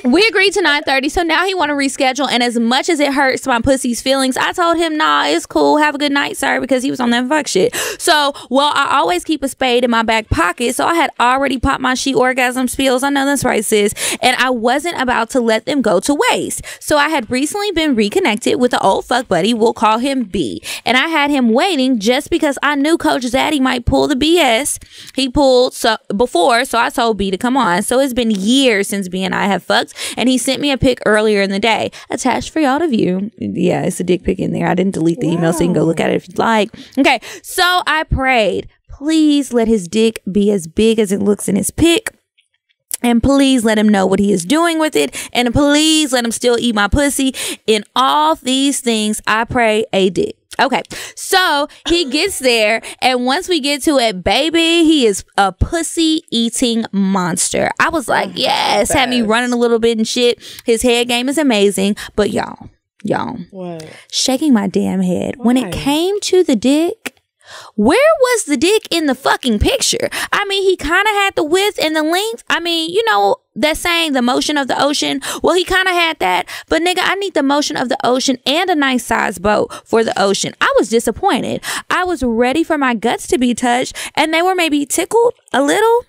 We agreed to nine thirty, so now he want to reschedule, and as much as it hurts my pussy's feelings, I told him, nah, it's cool. Have a good night, sir, because he was on that fuck shit. So, well, I always keep a spade in my back pocket, so I had already popped my she orgasm spills. I know that's right, sis. And I wasn't about to let them go to waste. So I had recently been reconnected with an old fuck buddy. We'll call him B. And I had him waiting just because I knew Coach Zaddy might pull the B S he pulled so before, so I told B to come on. So it's been years since B and I have fucked. And he sent me a pic earlier in the day attached for y'all to view. Yeah, it's a dick pic in there. I didn't delete the wow. email, so you can go look at it if you'd like. Okay, so I prayed, please let his dick be as big as it looks in his pic, and please let him know what he is doing with it, and please let him still eat my pussy. In all these things, I pray a dick. Okay, so he gets there, and once we get to it, baby, he is a pussy-eating monster. I was like, yes, had me running a little bit and shit. His head game is amazing, but y'all, y'all, shaking my damn head. Why? When it came to the dick... Where was the dick in the fucking picture? I mean, he kind of had the width and the length. I mean, you know that saying, the motion of the ocean. Well, he kind of had that. But nigga, I need the motion of the ocean and a nice size boat for the ocean. I was disappointed. I was ready for my guts to be touched, and they were maybe tickled a little.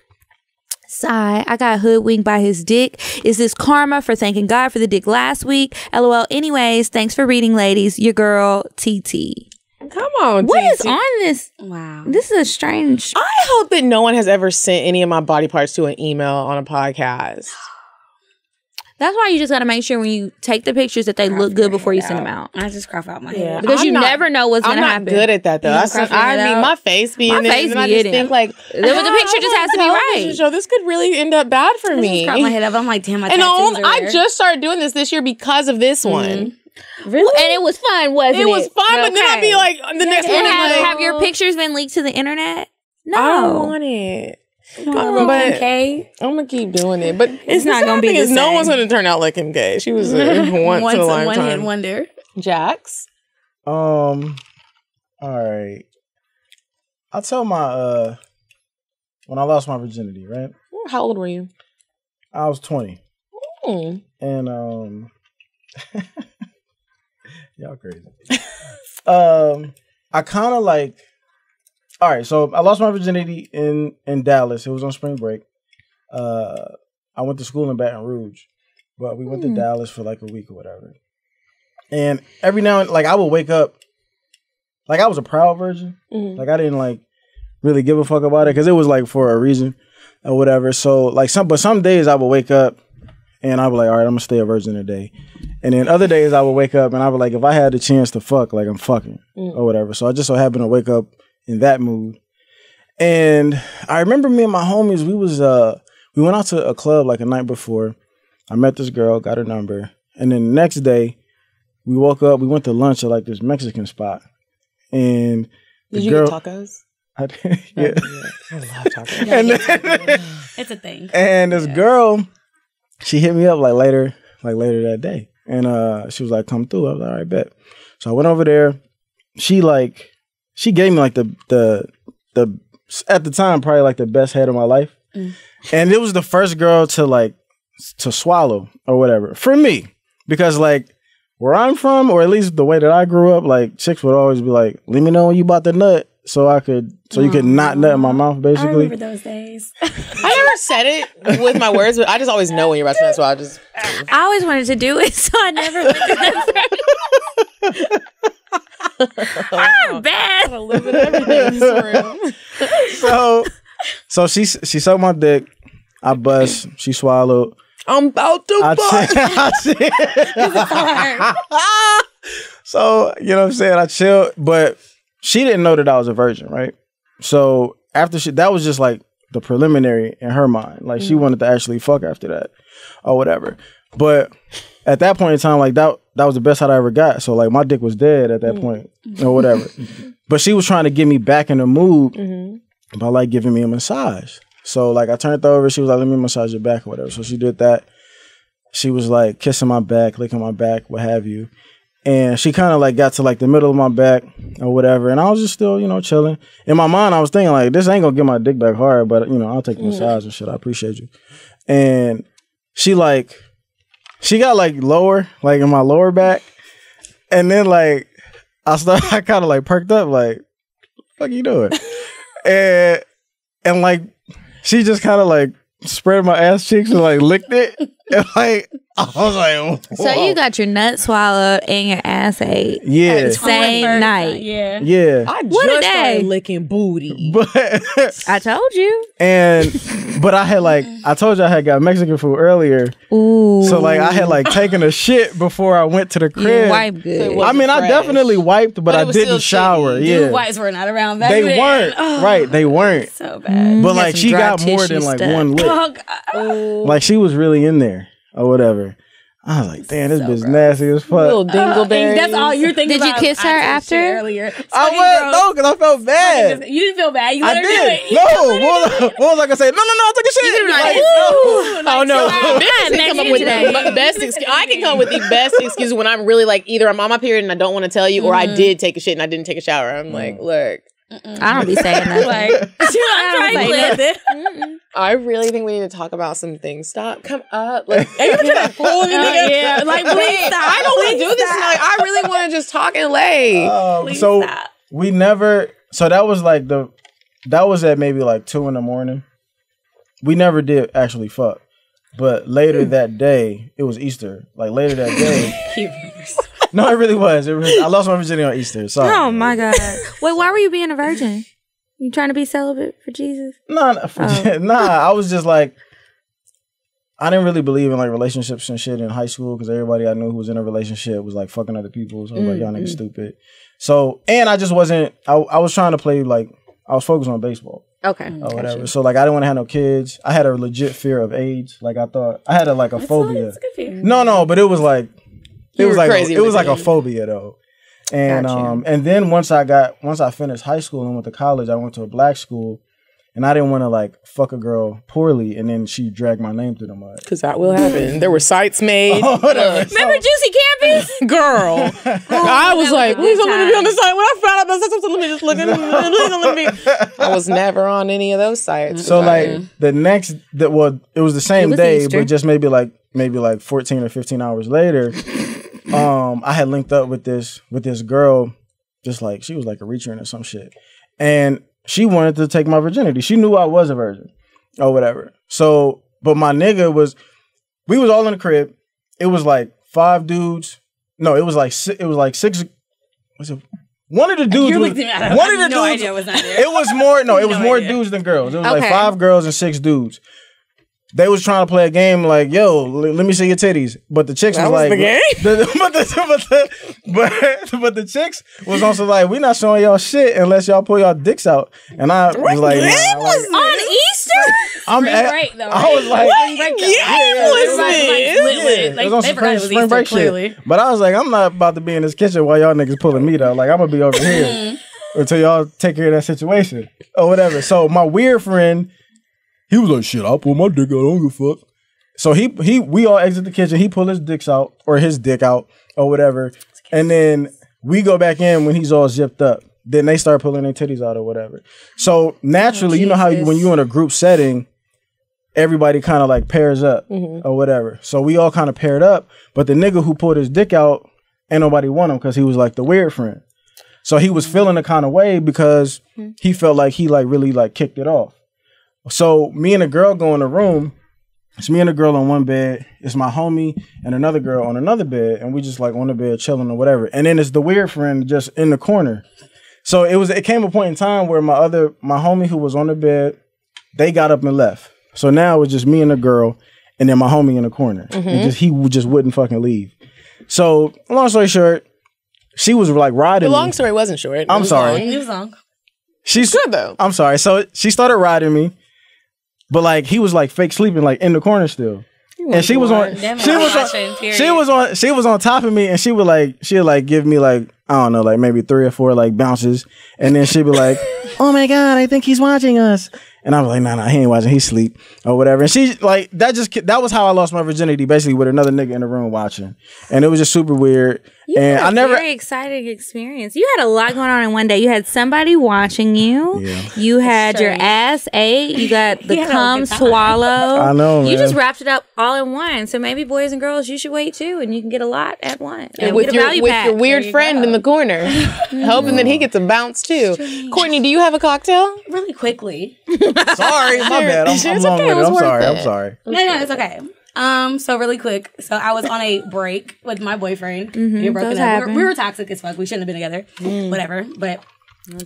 Sigh, I got hoodwinked by his dick. Is this karma for thanking God for the dick last week? L O L. Anyways, thanks for reading, ladies. Your girl, T T. Come on, what is on this? Wow, this is a strange. I hope that no one has ever sent any of my body parts to an email on a podcast. That's why you just got to make sure when you take the pictures that they look good before you send them out. I just crop out my yeah. head because I'm you not, never know what's gonna happen. I'm not good at that though. I, send, I mean, out. my face being my face and I just think like the, the picture just has to be right. Show. This could really end up bad for I me. Just crop my head up. I'm like, damn, my and all, I just started doing this this year because of this mm-hmm. one. Really? Well, and it was fun, wasn't it? It was fun, okay. But then I'd be like, the next yeah, morning, have, like, have your pictures been leaked to the internet? No, I don't want it. No, no, but okay. I'm gonna keep doing it, but it's not gonna be the same. No one's gonna turn out like him gay. She was a once, once in a lifetime. One hit wonder. Jax. Um. All right. I'll tell my uh when I lost my virginity. Right. How old were you? I was twenty. Mm. And um. Y'all crazy. um, I kind of like, all right, so I lost my virginity in, in Dallas. It was on spring break. Uh, I went to school in Baton Rouge, but we went mm. to Dallas for like a week or whatever. And every now and like I would wake up, like I was a proud virgin. Mm-hmm. Like I didn't like really give a fuck about it because it was like for a reason or whatever. So like some, but some days I would wake up and I would like, all right, I'm gonna stay a virgin today. And then other days I would wake up and I would like, if I had the chance to fuck, like I'm fucking mm. or whatever. So I just so happened to wake up in that mood. And I remember me and my homies, we was uh we went out to a club like a night before. I met this girl, got her number, and then the next day we woke up, we went to lunch at like this Mexican spot. And the Did you girl, get tacos? I did. Yeah. Oh, yeah. I love tacos. Yeah, and then, it's a thing. And this yeah. girl, she hit me up like later, like later that day. And uh, she was like, come through. I was like, all right, bet. So I went over there. She like, she gave me like the, the, the at the time, probably like the best head of my life. Mm. And it was the first girl to like to swallow or whatever for me, because like where I'm from, or at least the way that I grew up, like chicks would always be like, "Let me know when you bought the nut, so I could so oh. you could not nut in my mouth." Basically, I remember those days. I never said it with my words, but I just always know when you're about to nut, so I just. I always wanted to do it, so I never went to that. I'm bad. I'm living everything in this room. So, so she she sucked my dick. I bust. She swallowed. I'm about to I bust. Chill, I chill. So you know what I'm saying. I chilled, but she didn't know that I was a virgin, right? So after she, that was just like the preliminary in her mind. Like mm. she wanted to actually fuck after that, or whatever. But at that point in time, like that. That was the best I ever got. So like my dick was dead at that mm. point or whatever. But she was trying to get me back in the mood mm-hmm. by like giving me a massage. So like I turned over. She was like, let me massage your back or whatever. So she did that. She was like kissing my back, licking my back, what have you. And she kind of like got to like the middle of my back or whatever. And I was just still, you know, chilling. In my mind, I was thinking like, this ain't going to get my dick back hard, but you know, I'll take the massage mm. and shit. I appreciate you. And she like... She got like lower, like in my lower back, and then like I started, I kind of like perked up, like, "What the fuck you doing?" and and like she just kind of like spread my ass cheeks and like licked it, and like I was like, whoa. "So you got your nut swallowed and your ass ate, yeah, the same oh, night, yeah, yeah." I just what a day. Started licking booty, but I told you, and. But I had like I told you I had got Mexican food earlier. Ooh. So like I had like taken a shit before I went to the crib. You wiped good. So I mean fresh. I definitely wiped, but, but I didn't shower. Shitty. Yeah, dude, wipes were not around that. They then. Weren't oh, right. They weren't so bad. But like she got more than like stuff. One lick. Oh, God. Like she was really in there or whatever. I was like, damn, this so bitch gross. Nasty as fuck. Little dingleberry. Uh, that's all you're thinking did about. Did you kiss her after? Earlier. I was, no, because I felt bad. You didn't feel bad. You let I her did. Do it. No. What was I going to say? No, no, no, I took a shit. You like, like, no. Like, oh, no. So I, can come up with the best excuse. I can come with the best excuse when I'm really like, either I'm on my period and I don't want to tell you, mm-hmm. or I did take a shit and I didn't take a shower. I'm mm-hmm. like, look. Mm-mm. I don't be saying that. Like, I'm trying to live it. I really think we need to talk about some things. Stop. Come up. Like, are you trying to fool me? Yeah. Like, please stop. I don't want to do this. Like, I really want to just talk and lay. Um, so stop. We never. So that was like the. That was at maybe like two in the morning. We never did actually fuck, but later mm. that day it was Easter. Like later that day. No, it really was. It really, I lost my virginity on Easter. Sorry. Oh my God! Wait, why were you being a virgin? You trying to be celibate for Jesus? No, nah, oh. nah. I was just like, I didn't really believe in like relationships and shit in high school because everybody I knew who was in a relationship was like fucking other people. So I was mm, like, y'all niggas mm. stupid. So and I just wasn't. I, I was trying to play like I was focused on baseball. Okay. Or gotcha. Whatever. So like I didn't want to have no kids. I had a legit fear of AIDS. Like I thought I had a, like a That's phobia. Not, it's a good fear. No, no, but it was like. It was like a, it was like a phobia though, and gotcha. um and then once I got once I finished high school and went to college, I went to a black school, and I didn't want to like fuck a girl poorly, and then she dragged my name through the mud. Because that will happen. There were sites made. Oh, uh, remember so, Juicy Campus, girl? Oh, I was like, please don't let me be on the site. When I found out about sex, let me just look. Please don't let me. I was never on any of those sites. So like, like the next that well, it was the same was day, Easter. But just maybe like maybe like fourteen or fifteen hours later. Um, I had linked up with this with this girl, just like she was like a reach-in or some shit, and she wanted to take my virginity. She knew I was a virgin, or whatever. So, but my nigga was, we was all in the crib. It was like five dudes. No, it was like it was like six. Was it, one of the dudes. You're was, looking at one of the no dudes. Idea was not there. It was more. No, it was no more idea. Dudes than girls. It was okay. Like five girls and six dudes. They was trying to play a game like, yo, let me see your titties. But the chicks that was like, was the game? The, but, the, but, the, but, but the chicks was also like, we not showing y'all shit unless y'all pull y'all dicks out. And I what was like, nah, was like on Easter? I'm spring at, break, though. Right? I was like, what game yeah, yeah, was this? Like, yeah. Like, it was on spring, was spring Easter, break clearly. Shit. But I was like, I'm not about to be in this kitchen while y'all niggas pulling me though. Like, I'm going to be over here until y'all take care of that situation or whatever. So my weird friend, he was like, shit, I'll pull my dick out, I don't give a fuck. So he, he, we all exit the kitchen. He pulled his dicks out, or his dick out, or whatever. And then we go back in when he's all zipped up. Then they start pulling their titties out or whatever. So naturally, oh, you know how you, when you're in a group setting, everybody kind of like pairs up mm-hmm. or whatever. So we all kind of paired up, but the nigga who pulled his dick out, ain't nobody want him because he was like the weird friend. So he was feeling a kind of way because mm-hmm. he felt like he like really like kicked it off. So me and a girl go in the room. It's me and a girl on one bed. It's my homie and another girl on another bed. And we just like on the bed chilling or whatever. And then it's the weird friend just in the corner. So it was. It came a point in time where my other, my homie who was on the bed, they got up and left. So now it was just me and the girl and then my homie in the corner. Mm-hmm. And just, he just wouldn't fucking leave. So long story short, she was like riding me. The long story wasn't short. I'm sorry. It was long. She's good though. I'm sorry. So she started riding me. But like he was like fake sleeping like in the corner still, and she was on, she was on, she was on, she was on top of me, and she would like she would like give me like I don't know like maybe three or four like bounces, and then she'd be like, oh my God, I think he's watching us, and I was like, nah, nah, he ain't watching, he's sleep or whatever, and she like that just that was how I lost my virginity basically with another nigga in the room watching, and it was just super weird. You and had I never a very exciting experience. You had a lot going on in one day. You had somebody watching you. Yeah. You had sure. your ass ate. You got the cum swallow. I know. Man. You just wrapped it up all in one. So maybe boys and girls, you should wait too, and you can get a lot at once. And, and with, your, with your weird you friend go. in the corner, hoping that he gets a bounce too. Strange. Courtney, do you have a cocktail? Really quickly. Sorry, my bad. I'm, I'm long okay. with it. I'm sorry. It. I'm sorry. No, no, it's okay. Um, so really quick. So I was on a break with my boyfriend. Mm-hmm. We were broken up. We were, we were toxic as fuck. We shouldn't have been together. Mm. Whatever. But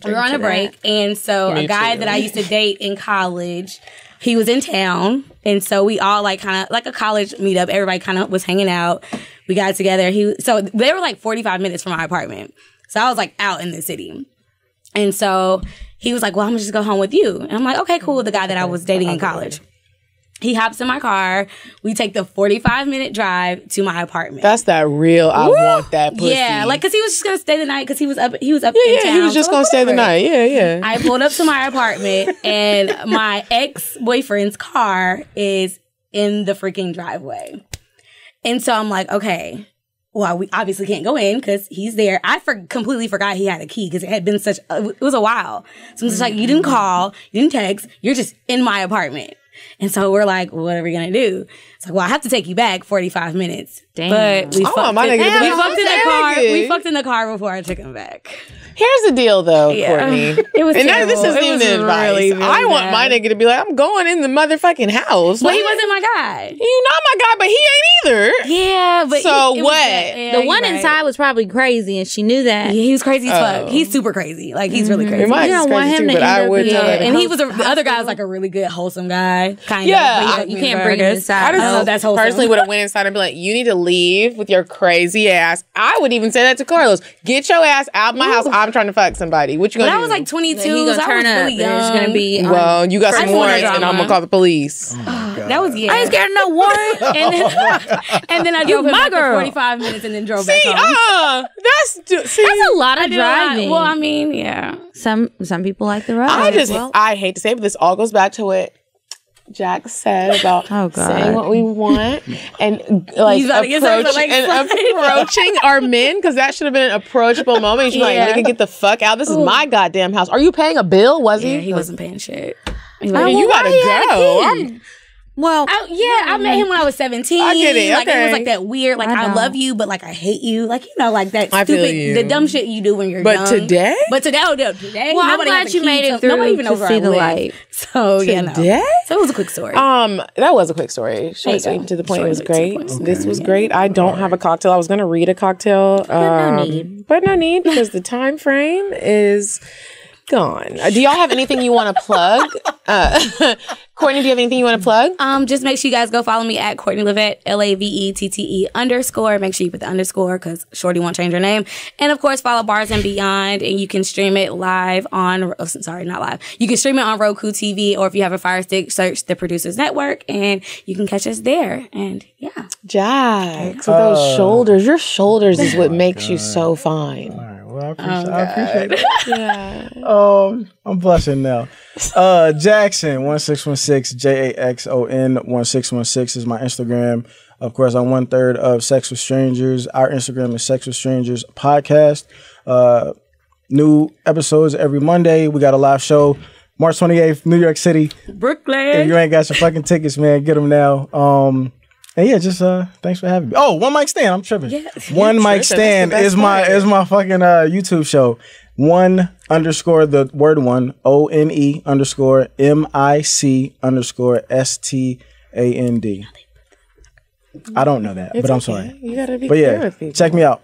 we were on a break. That. And so Me a guy too. that I used to date in college, he was in town. And so we all like kind of like a college meetup. Everybody kind of was hanging out. We got together. He So they were like forty-five minutes from my apartment. So I was like out in the city. And so he was like, well, I'm just gonna go home with you. And I'm like, okay, cool. The guy that I was dating in college. He hops in my car. We take the forty-five minute drive to my apartment. That's that real. I Woo! want that pussy. Yeah, like because he was just gonna stay the night because he was up. He was up. Yeah, in yeah. Town, he was just so gonna whatever. stay the night. Yeah, yeah. I pulled up to my apartment, and my ex boyfriend's car is in the freaking driveway, and so I'm like, okay. Well, we obviously can't go in because he's there. I for- completely forgot he had a key because it had been such. A, it was a while. So I'm just like, you didn't call, you didn't text. You're just in my apartment. And so we're like, well, what are we going to do? It's like, well, I have to take you back forty-five minutes. Damn. But we, oh, fucked, my in, nigga, we fucked in the car. We fucked in the car before I took him back. Here's the deal, though, yeah. Courtney. It was and terrible. This is new advice. Really, really I want bad. my nigga to be like, I'm going in the motherfucking house. But what? He wasn't my guy. He's not my guy, but he ain't either. Yeah, but so he, what? Yeah, the one right. inside was probably crazy, and she knew that. Yeah, he was crazy as oh. fuck. He's super crazy. Like he's mm-hmm. really crazy. You don't want him too, to end up. Yeah, and he was a, the other guy was like a really good wholesome guy. Kind yeah, of. Yeah, you can't bring him inside. I just personally would have went inside and be like, you need to leave with your crazy ass. I would even say that to Carlos. Get your ass out of my house. I'm trying to fuck somebody. What you gonna do? But I was like twenty-two. Yeah, he gonna so turn I was up. Really young. It's gonna be um, well, you got some warrants, and I'm gonna call the police. Oh my God. That was yeah. I ain't scared of no warrant. And then, and then I drove my girl forty-five minutes, and then drove see, back home. Uh, that's see, that's a lot of driving. Not, well, I mean, yeah. Some some people like the ride. I just well, I hate to say, but this all goes back to it. Jack said about oh saying what we want and like, approach, like and approaching our men because that should have been an approachable moment. She's yeah. like, nigga, get the fuck out. This Ooh. is my goddamn house. Are you paying a bill? Was yeah, he? He wasn't paying shit. Like, oh, well, you gotta go. I'm, well, I, yeah, yeah, I met him when I was seventeen. I get it. Like okay. it was like that weird, like I, I love you, but like I hate you, like you know, like that stupid, the dumb shit you do when you're but young. But today, but today, oh, today, well, nobody I'm glad you made it through. Nobody even knows where I live. So yeah, no. So it was a quick story. Um, that was a quick story. Short, sweet, to the point. Short, it was great. Okay. This was great. I don't have a cocktail. I was gonna read a cocktail, but um, no need. But no need because the time frame is gone. Do y'all have anything you want to plug? Uh, Courtney, do you have anything you want to plug? Um, just make sure you guys go follow me at Courtney LeVette, L A V E T T E underscore. Make sure you put the underscore because Shorty won't change her name. And of course, follow Bars and Beyond, and you can stream it live on, oh, sorry, not live. You can stream it on Roku T V, or if you have a Fire Stick, search the Producers Network, and you can catch us there. And yeah. Jack, with uh, those shoulders. Your shoulders is what oh makes God. you so fine. Well, I appreciate, oh, I appreciate it. Yeah. Um, I'm blushing now. Uh, Jackson one six one six J A X O N one six one six is my Instagram. Of course, I'm one third of Sex with Strangers. Our Instagram is Sex with Strangers Podcast. Uh, new episodes every Monday. We got a live show March twenty-eighth, New York City. Brooklyn. If you ain't got your fucking tickets, man, get them now. Um, and yeah, just uh, thanks for having me. Oh, One Mic Stand. I'm tripping. Yes, One Mic Stand is my is my fucking uh, YouTube show. One underscore the word one, O N E underscore M I C underscore S T A N D. I don't know that, it's but I'm okay. sorry. You gotta be but clear yeah, with people. Check me out.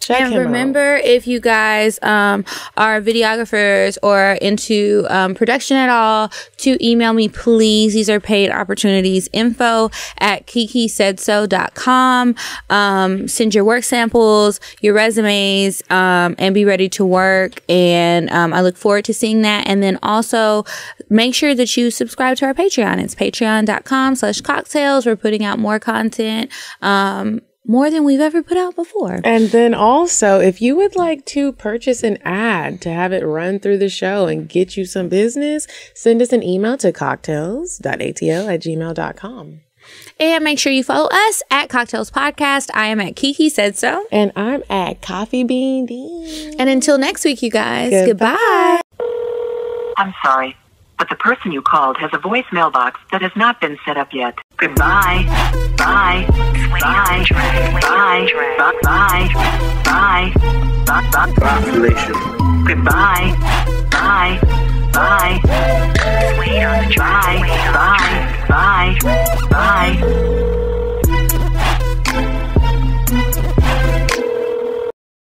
Check and remember, out. if you guys um, are videographers or into um, production at all, to email me, please. These are paid opportunities. info at kiki said so dot com. Um, send your work samples, your resumes, um, and be ready to work. And um, I look forward to seeing that. And then also make sure that you subscribe to our Patreon. It's patreon dot com slash cocktails. We're putting out more content. Um, More than we've ever put out before. And then also, if you would like to purchase an ad to have it run through the show and get you some business, send us an email to cocktails dot a t o at gmail dot com. And make sure you follow us at Cocktails Podcast. I am at Kiki Said So. And I'm at Coffee Bean Dean. And until next week, you guys, goodbye. goodbye. I'm sorry, but the person you called has a voicemail box that has not been set up yet. Goodbye. Bye. Bye. Bye. Bye. Bye. Bye. Bye. Population. Goodbye. Bye. Bye. Bye. Bye. Bye. Bye.